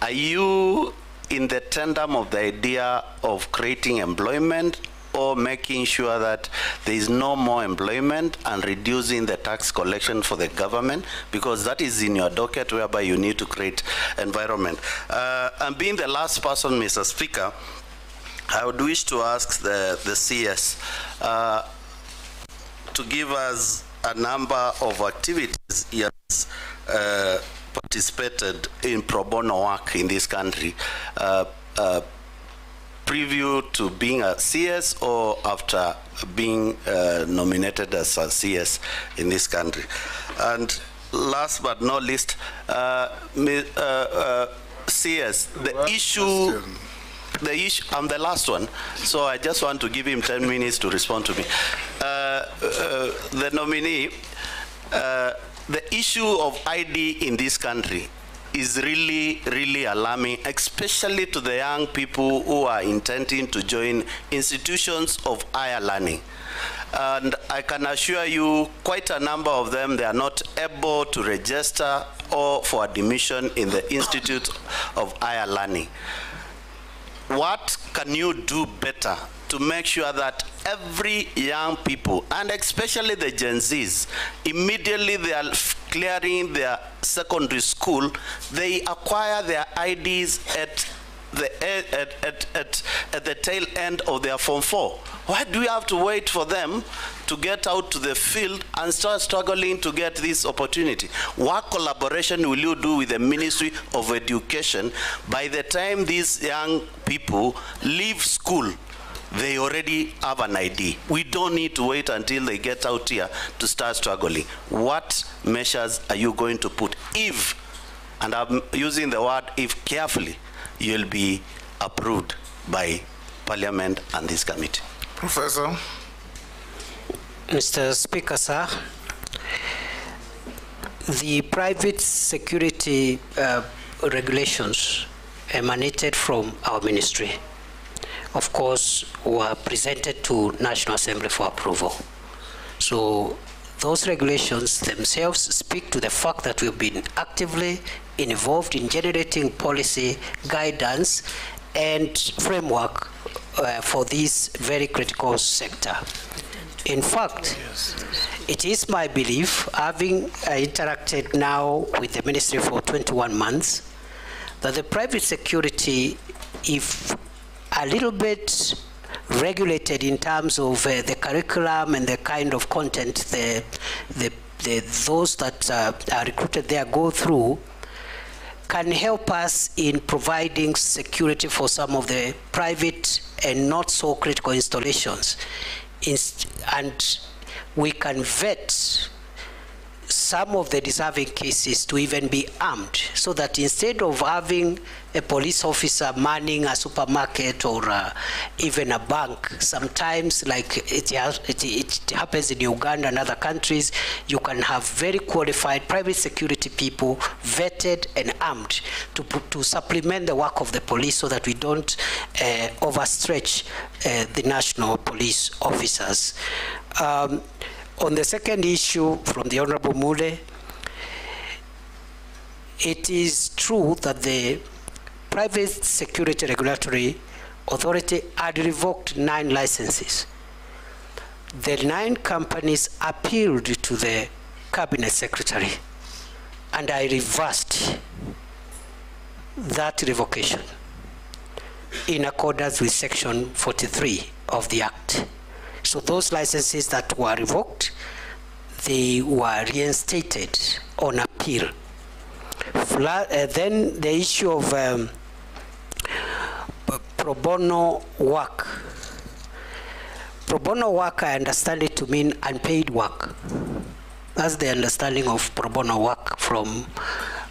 Are you in the tandem of the idea of creating employment or making sure that there is no more employment and reducing the tax collection for the government, because that is in your docket, whereby you need to create environment? And being the last person, Mr. Speaker, I would wish to ask the CS to give us a number of activities he has participated in pro bono work in this country, preview to being a CS or after being nominated as a CS in this country. And last but not least, CS, the issue, I'm the last one, so I just want to give him 10 minutes to respond to me. The nominee, the issue of ID in this country is really, really alarming, especially to the young people who are intending to join institutions of higher learning. And I can assure you, quite a number of them, they are not able to register or for admission in the Institute of Higher Learning. What can you do better to make sure that every young people, and especially the Gen Zs, immediately they are clearing their secondary school, they acquire their IDs at the tail end of their Form 4? Why do we have to wait for them to get out to the field and start struggling to get this opportunity? What collaboration will you do with the Ministry of Education? By the time these young people leave school, they already have an ID. We don't need to wait until they get out here to start struggling. What measures are you going to put if, and I'm using the word if carefully, you'll be approved by Parliament and this committee? Professor. Mr. Speaker, sir, the private security regulations emanated from our ministry, of course, were presented to National Assembly for approval. So those regulations themselves speak to the fact that we've been actively involved in generating policy guidance and framework for this very critical sector. In fact, it is my belief, having interacted now with the ministry for 21 months, that the private security, if a little bit regulated in terms of the curriculum and the kind of content those that are recruited there go through, can help us in providing security for some of the private and not so critical installations. And we can vet some of the deserving cases to even be armed, so that instead of having a police officer manning a supermarket or even a bank, sometimes like it happens in Uganda and other countries, you can have very qualified private security people vetted and armed to supplement the work of the police, so that we don't overstretch the national police officers. On the second issue from the Honorable Mule, it is true that the Private Security Regulatory Authority had revoked 9 licenses. The 9 companies appealed to the Cabinet Secretary, and I reversed that revocation in accordance with Section 43 of the Act. So those licenses that were revoked, they were reinstated on appeal. Then the issue of pro bono work. Pro bono work, I understand it to mean unpaid work. That's the understanding of pro bono work from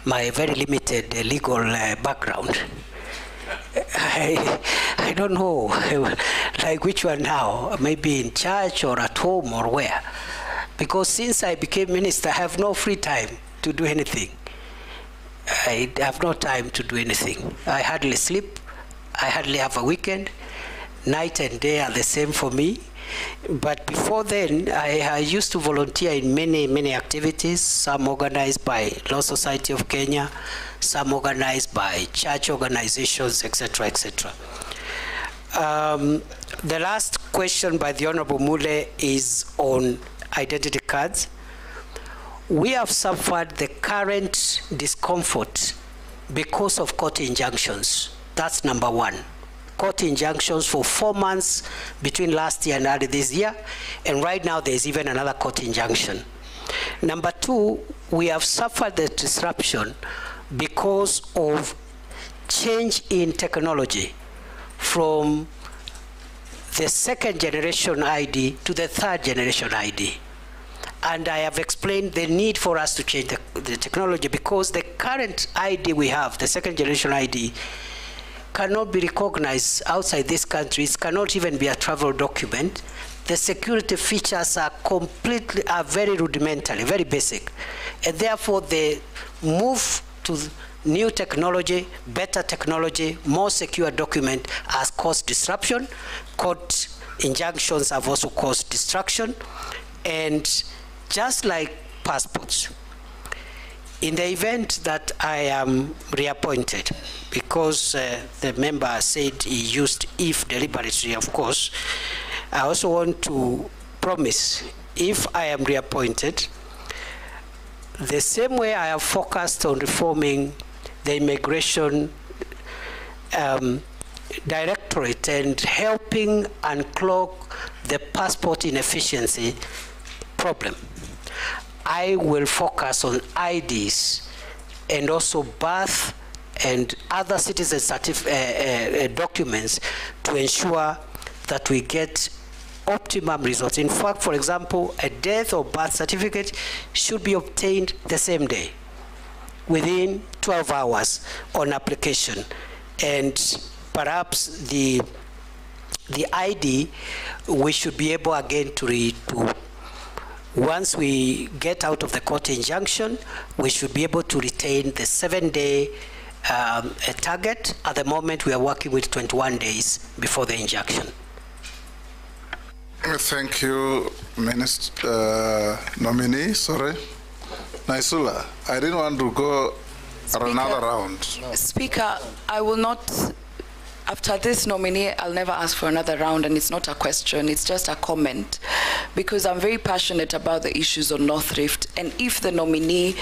my very limited legal background. I don't know, like which one now, maybe in church or at home or where. Because since I became minister, I have no free time to do anything. I have no time to do anything. I hardly sleep. I hardly have a weekend. Night and day are the same for me. But before then, I used to volunteer in many, many activities, some organized by Law Society of Kenya, some organized by church organizations, etc., etc. The last question by the Honorable Mule is on identity cards. We have suffered the current discomfort because of court injunctions. That's number one. Court injunctions for 4 months between last year and early this year, and right now there's even another court injunction. Number two, we have suffered the disruption because of change in technology from the 2nd generation ID to the 3rd generation ID. And I have explained the need for us to change the technology, because the current ID we have, the 2nd generation ID, cannot be recognized outside this country. It cannot even be a travel document. The security features are completely, very rudimentary, very basic. And therefore, the move to new technology, better technology, more secure document has caused disruption. Court injunctions have also caused destruction. And just like passports, in the event that I am reappointed, because the member said he used "if" deliberately, of course, I also want to promise, if I am reappointed, the same way I have focused on reforming the immigration directorate and helping unclog the passport inefficiency problem, I will focus on IDs and also birth and other citizen documents to ensure that we get optimum results. In fact, for example, a death or birth certificate should be obtained the same day, within 12 hours on application. And perhaps the ID, we should be able again to once we get out of the court injunction, we should be able to retain the 7-day target. At the moment, we are working with 21 days before the injunction. Thank you, Minister nominee. Sorry, Naisula. I didn't want to go another round. No. Speaker, I will not. After this nominee, I'll never ask for another round, and it's not a question, it's just a comment, because I'm very passionate about the issues on North Rift, and if the nominee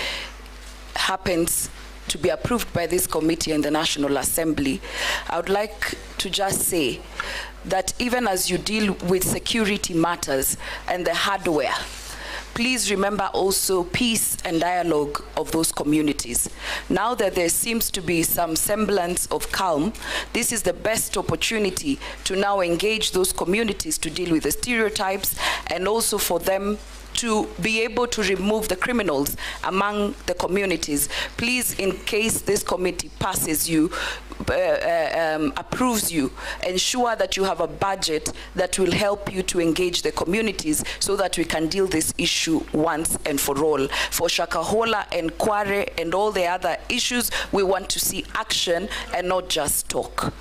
happens to be approved by this committee and the National Assembly, I would like to just say that even as you deal with security matters and the hardware, please remember also peace and dialogue of those communities. Now that there seems to be some semblance of calm, this is the best opportunity to now engage those communities to deal with the stereotypes and also for them to be able to remove the criminals among the communities. Please, in case this committee passes you, approves you, ensure that you have a budget that will help you to engage the communities so that we can deal this issue once and for all. For Shakahola and Kware and all the other issues, we want to see action and not just talk.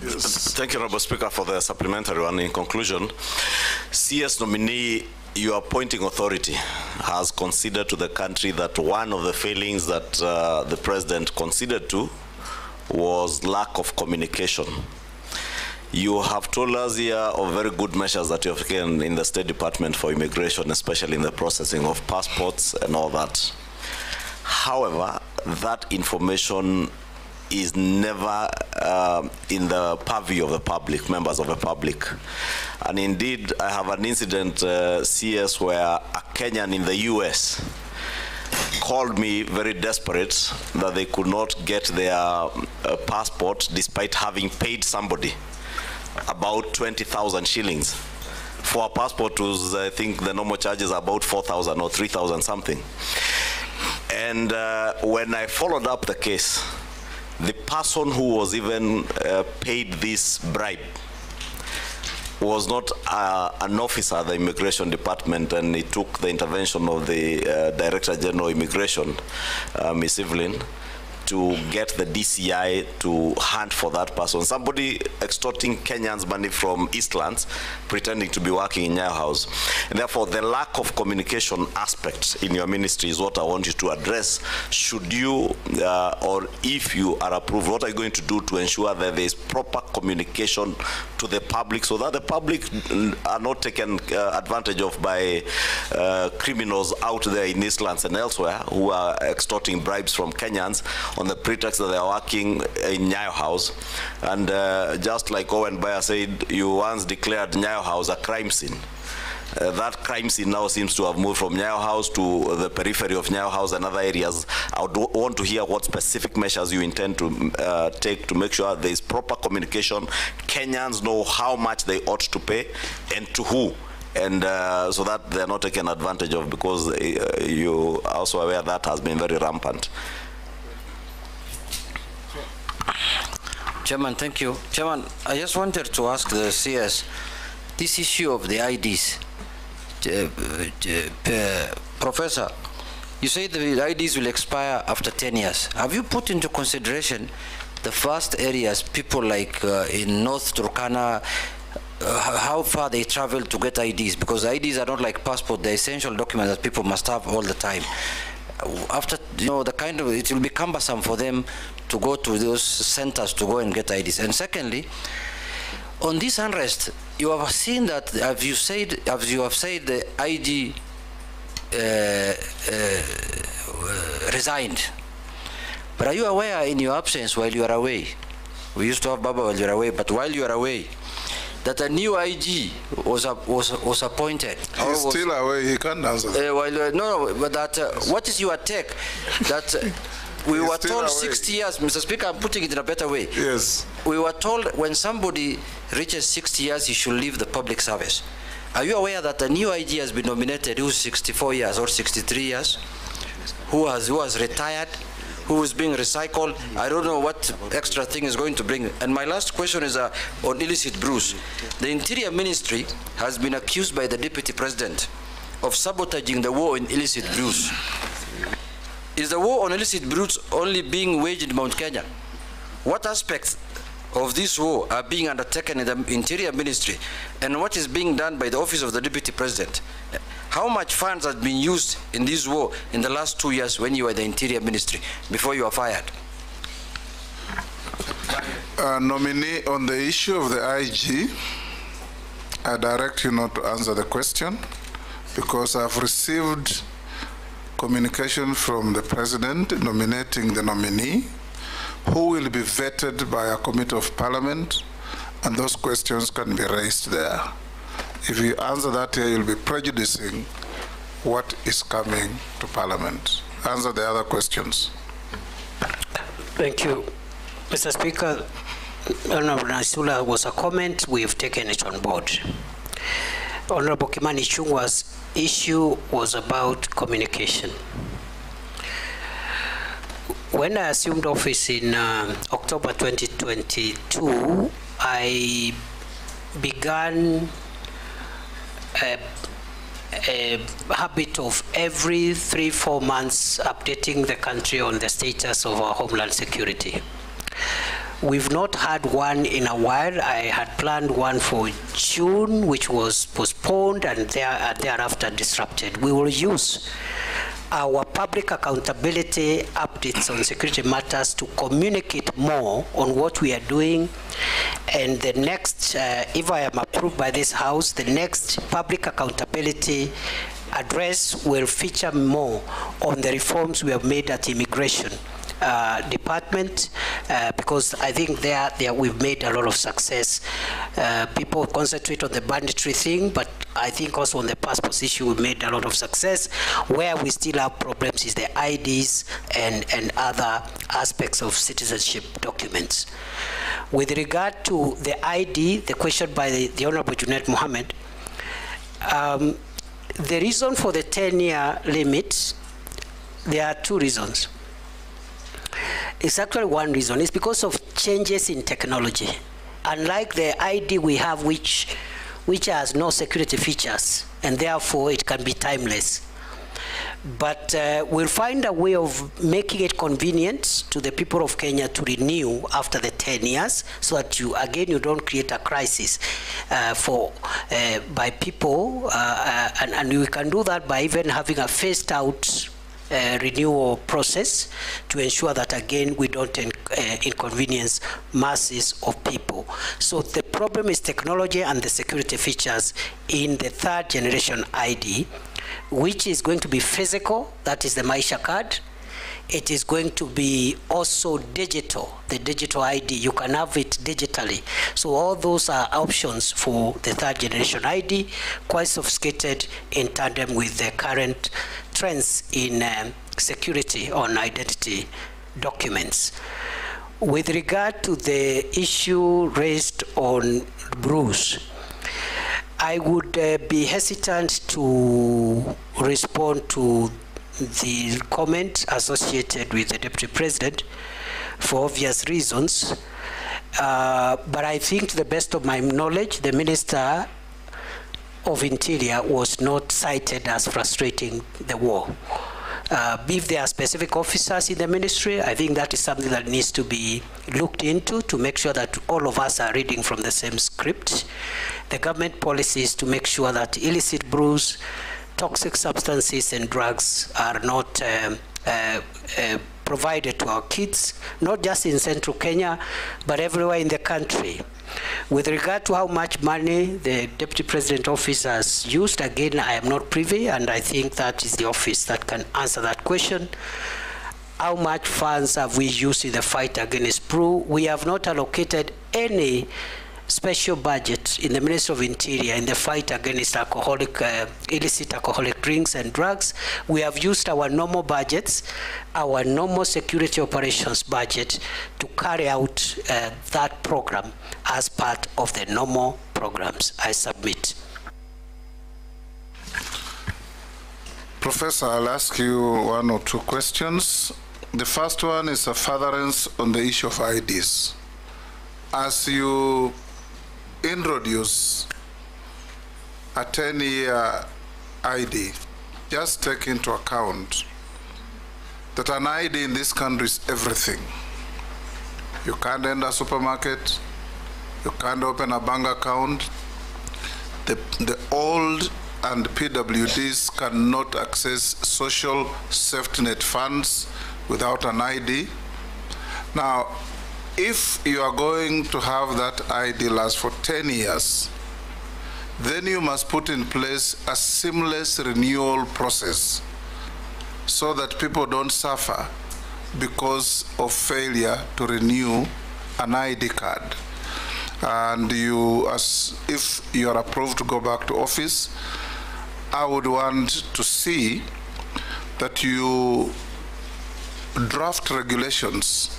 Yes. Thank you, Robert Speaker, for the supplementary one. In conclusion, CS nominee, your appointing authority has considered to the country that one of the failings that the president considered to was lack of communication. You have told us here of very good measures that you have taken in the State Department for immigration, especially in the processing of passports and all that. However, that information is never in the purview of the public, members of the public. And indeed, I have an incident, CS, where a Kenyan in the US called me very desperate that they could not get their passport despite having paid somebody about 20,000 shillings. For a passport, was, I think the normal charge is about 4,000 or 3,000 something. And when I followed up the case, the person who was even paid this bribe was not an officer at the immigration department, and it took the intervention of the Director General Immigration, Ms. Evelyn, to get the DCI to hunt for that person. Somebody extorting Kenyans money from Eastlands, pretending to be working in your house. And therefore, the lack of communication aspect in your ministry is what I want you to address. Should you, or if you are approved, what are you going to do to ensure that there is proper communication to the public so that the public are not taken advantage of by criminals out there in Eastlands and elsewhere who are extorting bribes from Kenyans on the pretext that they are working in Nyayo House? And just like Owen Bayer said, you once declared Nyayo House a crime scene. That crime scene now seems to have moved from Nyayo House to the periphery of Nyayo House and other areas. I would want to hear what specific measures you intend to take to make sure there is proper communication. Kenyans know how much they ought to pay and to who, and so that they're not taken advantage of, because you are also aware that has been very rampant. Chairman, thank you. Chairman, I just wanted to ask the CS, this issue of the IDs. Professor, you say the IDs will expire after 10 years. Have you put into consideration the vast areas, people like in North Turkana, how far they travel to get IDs? Because IDs are not like passport, they're essential documents that people must have all the time. After, you know, the kind of, it will be cumbersome for them to go to those centers to go and get IDs. And secondly, on this unrest, you have seen that, as you have said, the IG resigned. But are you aware, in your absence, while you are away, we used to have Baba while you are away, but while you are away, that a new IG was appointed. He's still away, he can't answer. What is your take? That we were told away. 60 years, Mr. Speaker, I'm putting it in a better way. Yes. We were told when somebody reaches 60 years, he should leave the public service. Are you aware that a new IG has been nominated who's 64 years or 63 years, who has retired, who is being recycled? I don't know what extra thing is going to bring. And my last question is on illicit brews. The Interior Ministry has been accused by the Deputy President of sabotaging the war on illicit brews. Is the war on illicit brews only being waged in Mount Kenya? What aspects of this war are being undertaken in the Interior Ministry, and what is being done by the Office of the Deputy President? How much funds have been used in this war in the last 2 years when you were the Interior Ministry, before you were fired? Nominee, on the issue of the IG, I direct you not to answer the question, because I've received communication from the President nominating the nominee, who will be vetted by a committee of parliament, and those questions can be raised there. If you answer that here, you'll be prejudicing what is coming to parliament. Answer the other questions. Thank you. Mr. Speaker, Honorable Naisula was a comment. We have taken it on board. Honorable Kimani Chungwa's issue was about communication. When I assumed office in October 2022, I began a habit of every 3-4 months updating the country on the status of our homeland security. We've not had one in a while. I had planned one for June, which was postponed and thereafter disrupted. We will use our public accountability updates on security matters to communicate more on what we are doing. And the next, if I am approved by this House, the next public accountability address will feature more on the reforms we have made at immigration department, because I think there we've made a lot of success. People concentrate on the banditry thing, but I think also on the passports issue we made a lot of success. Where we still have problems is the IDs and other aspects of citizenship documents. With regard to the ID, the question by the Honorable Janet Mohamed, the reason for the 10-year limit, there are two reasons. It's actually one reason. It's because of changes in technology. Unlike the ID we have, which has no security features, and therefore it can be timeless. But we'll find a way of making it convenient to the people of Kenya to renew after the 10 years, so that you don't create a crisis by people. And we can do that by even having a phased out renewal process to ensure that again we don't inconvenience masses of people. So the problem is technology and the security features in the third generation ID, which is going to be physical, that is the Maisha card. It is going to be also digital, the digital ID. You can have it digitally. So all those are options for the third generation ID, quite sophisticated in tandem with the current trends in security on identity documents. With regard to the issue raised on Bruce, I would be hesitant to respond to the comment associated with the Deputy President for obvious reasons, but I think to the best of my knowledge, the Minister of Interior was not cited as frustrating the war. If there are specific officers in the ministry, I think that is something that needs to be looked into to make sure that all of us are reading from the same script. The government policy is to make sure that illicit brews, toxic substances and drugs are not provided to our kids, not just in central Kenya, but everywhere in the country. With regard to how much money the Deputy President's office has used, again, I am not privy, and I think that is the office that can answer that question. How much funds have we used in the fight against PRU? We have not allocated any special budget in the Ministry of Interior in the fight against illicit alcoholic drinks and drugs. We have used our normal budgets, our normal security operations budget, to carry out that program as part of the normal programs. I submit. Professor, I'll ask you one or two questions. The first one is a furtherance on the issue of IDs. As you introduce a 10-year ID, just take into account that an ID in this country is everything. You can't enter a supermarket, you can't open a bank account, the old and PWDs cannot access social safety net funds without an ID. Now, if you are going to have that ID last for 10 years, then you must put in place a seamless renewal process so that people don't suffer because of failure to renew an ID card. And you, if you are approved to go back to office, I would want to see that you draft regulations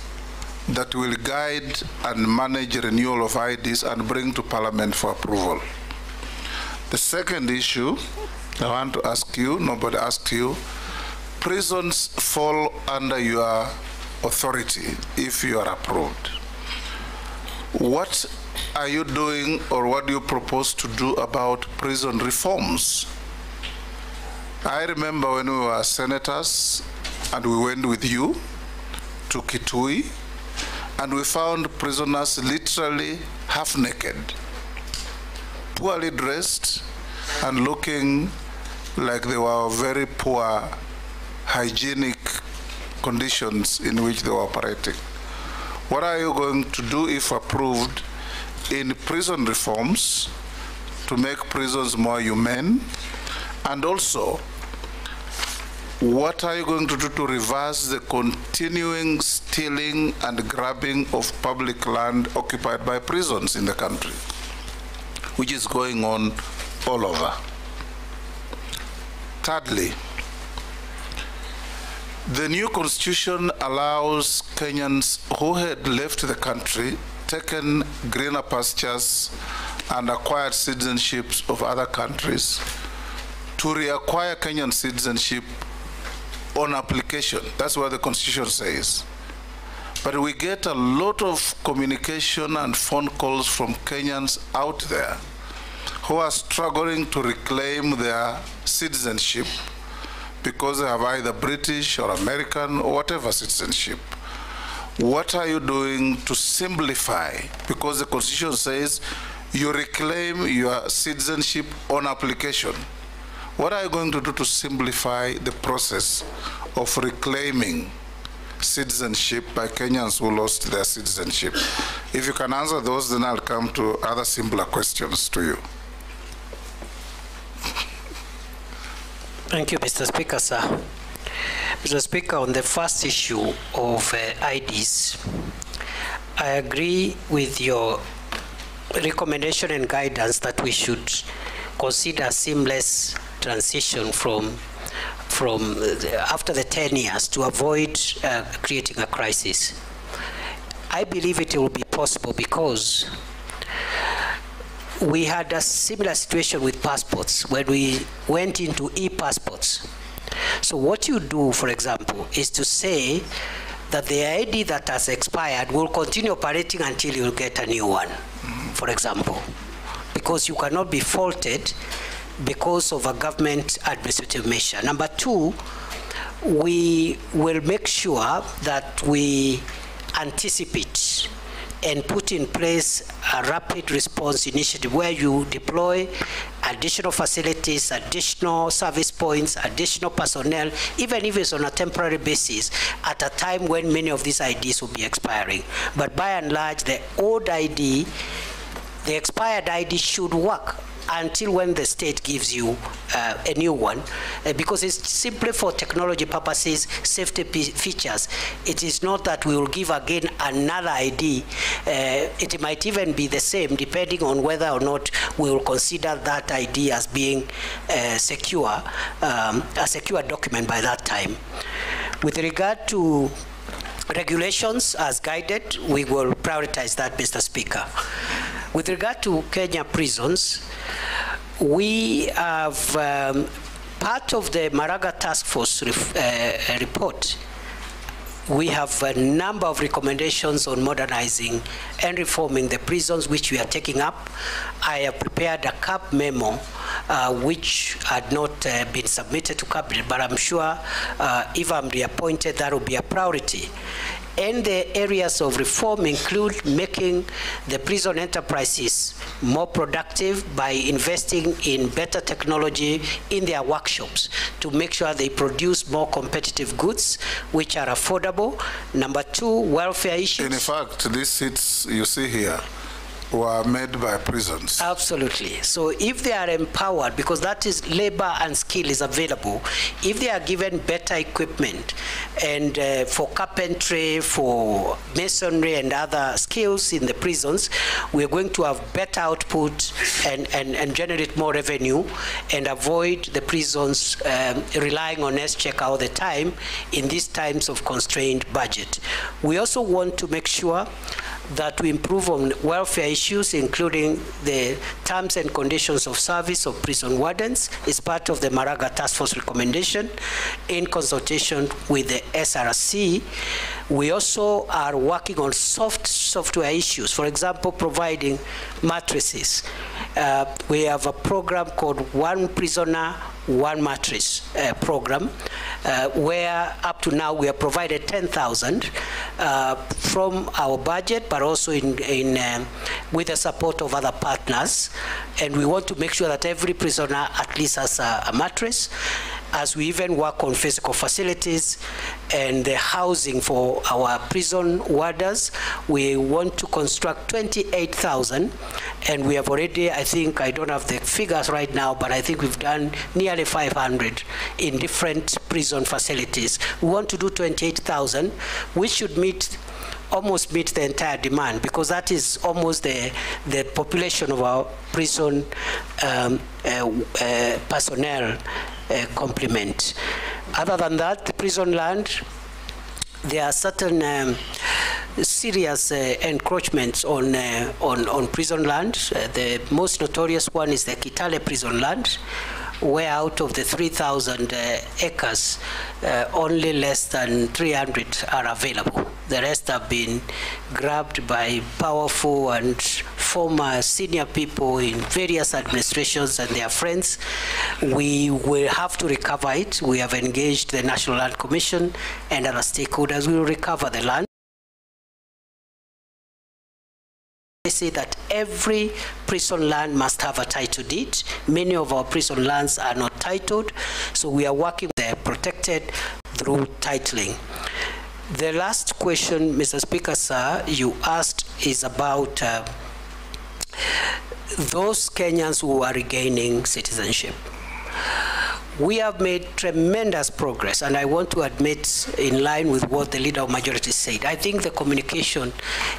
that will guide and manage renewal of IDs and bring to Parliament for approval. The second issue I want to ask you, nobody asked you, prisons fall under your authority if you are approved. What are you doing or what do you propose to do about prison reforms? I remember when we were senators and we went with you to Kitui and we found prisoners literally half naked, poorly dressed and looking like they were very poor hygienic conditions in which they were operating. What are you going to do if approved in prison reforms to make prisons more humane? And also, what are you going to do to reverse the continuing stealing and grabbing of public land occupied by prisons in the country, which is going on all over? Thirdly, the new constitution allows Kenyans who had left the country, taken greener pastures, and acquired citizenships of other countries to reacquire Kenyan citizenship on application. That's what the constitution says. But we get a lot of communication and phone calls from Kenyans out there who are struggling to reclaim their citizenship because they have either British or American or whatever citizenship. What are you doing to simplify? Because the constitution says you reclaim your citizenship on application. What are you going to do to simplify the process of reclaiming citizenship by Kenyans who lost their citizenship? If you can answer those, then I'll come to other simpler questions to you. Thank you, Mr. Speaker, sir. Mr. Speaker, on the first issue of IDs, I agree with your recommendation and guidance that we should consider seamless transition after the 10 years to avoid creating a crisis. I believe it will be possible because we had a similar situation with passports when we went into e-passports. So what you do, for example, is to say that the ID that has expired will continue operating until you get a new one, for example, because you cannot be faulted because of a government administrative measure. Number two, we will make sure that we anticipate and put in place a rapid response initiative where you deploy additional facilities, additional service points, additional personnel, even if it's on a temporary basis, at a time when many of these IDs will be expiring. But by and large, the old ID, the expired ID should work until when the state gives you a new one, because it's simply for technology purposes, safety features. It is not that we will give again another ID. It might even be the same, depending on whether or not we will consider that ID as being secure, a secure document by that time. With regard to regulations as guided, we will prioritize that, Mr. Speaker. With regard to Kenya prisons, we have part of the Maraga task force report. We have a number of recommendations on modernizing and reforming the prisons, which we are taking up. I have prepared a CAB memo, which had not been submitted to Cabinet, but I'm sure if I'm reappointed, that will be a priority. And the areas of reform include making the prison enterprises more productive by investing in better technology in their workshops to make sure they produce more competitive goods which are affordable. Number two, welfare issues. In fact, these seats you see here were made by prisons. Absolutely. So if they are empowered, because that is labor and skill is available, if they are given better equipment and for carpentry, for masonry and other skills in the prisons, we're going to have better output and generate more revenue and avoid the prisons relying on S-check all the time in these times of constrained budget. We also want to make sure that will improve on welfare issues, including the terms and conditions of service of prison wardens, is part of the Maraga task force recommendation in consultation with the SRC. We also are working on software issues, for example, providing mattresses. We have a program called One Prisoner, One Mattress program, where up to now we have provided 10,000 from our budget, but also with the support of other partners. And we want to make sure that every prisoner at least has a mattress, as we even work on physical facilities and the housing for our prison warders. We want to construct 28,000, and we have already, I think, I don't have the figures right now, but I think we've done nearly 500 in different prison facilities. We want to do 28,000, which should almost meet the entire demand, because that is almost the population of our prison personnel complement. Other than that, the prison land, there are certain serious encroachments on prison land. The most notorious one is the Kithure prison land, where out of the 3,000 acres, only less than 300 are available. The rest have been grabbed by powerful and former senior people in various administrations and their friends. We will have to recover it. We have engaged the National Land Commission and other stakeholders. We will recover the land. They say that every prison land must have a title deed. Many of our prison lands are not titled, so we are working there, protected through titling. The last question, Mr. Speaker, sir, you asked is about those Kenyans who are regaining citizenship. We have made tremendous progress, and I want to admit, in line with what the Leader of Majority said, I think the communication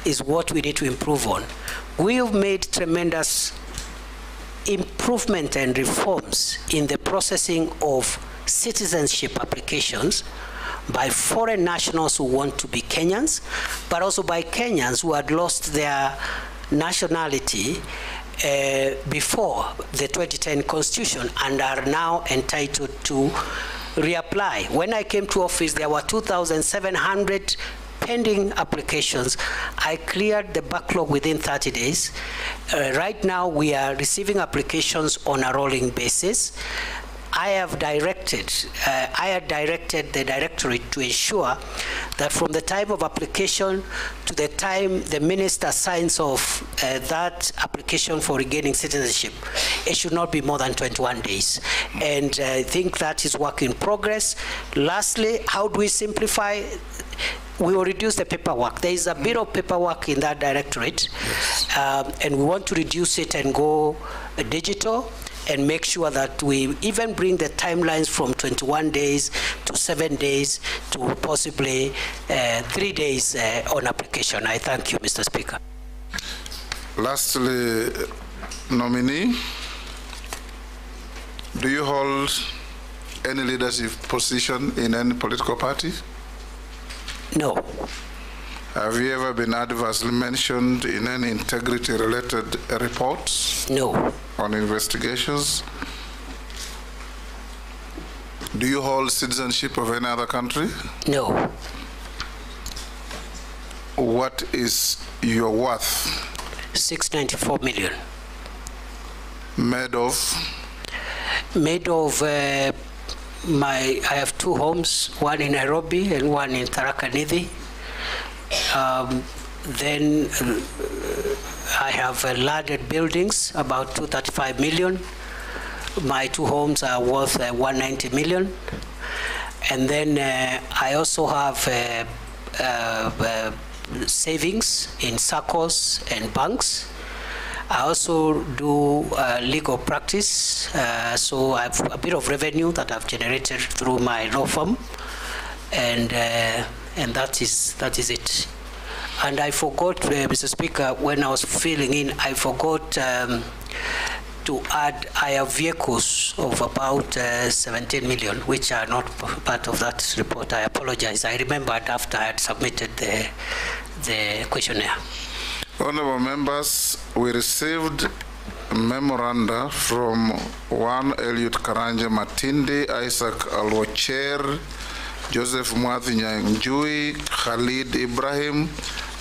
is what we need to improve on. We have made tremendous improvement and reforms in the processing of citizenship applications by foreign nationals who want to be Kenyans, but also by Kenyans who had lost their nationality before the 2010 constitution and are now entitled to reapply. When I came to office, there were 2,700 pending applications. I cleared the backlog within 30 days. Right now, we are receiving applications on a rolling basis. I had directed the Directorate to ensure that from the time of application to the time the Minister signs off that application for regaining citizenship, it should not be more than 21 days. And I think that is work in progress. Lastly, how do we simplify? We will reduce the paperwork. There is a bit of paperwork in that Directorate, yes. And we want to reduce it and go digital, and make sure that we even bring the timelines from 21 days to 7 days to possibly 3 days on application. I thank you, Mr. Speaker. Lastly, nominee, do you hold any leadership position in any political party? No. Have you ever been adversely mentioned in any integrity-related reports? No. On investigations? Do you hold citizenship of any other country? No. What is your worth? 694 million. Made of? Made of I have two homes, one in Nairobi and one in Tarakanithi. Then I have landed buildings, about 235 million. My two homes are worth 190 million. And then I also have savings in SACCOs and banks. I also do legal practice, so I have a bit of revenue that I've generated through my law firm. And that is it. And I forgot, Mr. Speaker, when I was filling in, I forgot to add I have vehicles of about 17 million, which are not part of that report. I apologize. I remembered after I had submitted the questionnaire. Honourable members, we received memoranda from one Eliud Karanja Matindi, Isaac Alwocher, Joseph Mwathi Nyangjui, Khalid Ibrahim,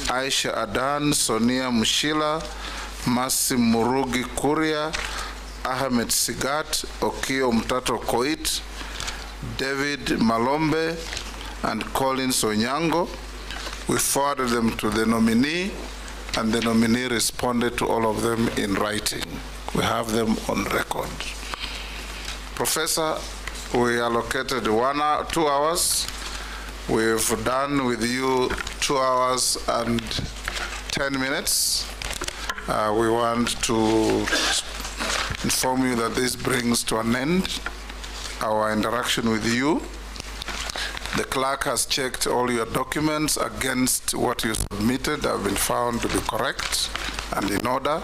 Aisha Adan, Sonia Mushila, Masim Murugi Kuria, Ahmed Sigat, Okio Mtato Koit, David Malombe, and Collins Onyango. We forwarded them to the nominee, and the nominee responded to all of them in writing. We have them on record. Professor, we allocated 2 hours. We've done with you 2 hours and 10 minutes. We want to inform you that this brings to an end our interaction with you. The clerk has checked all your documents against what you submitted have been found to be correct and in order.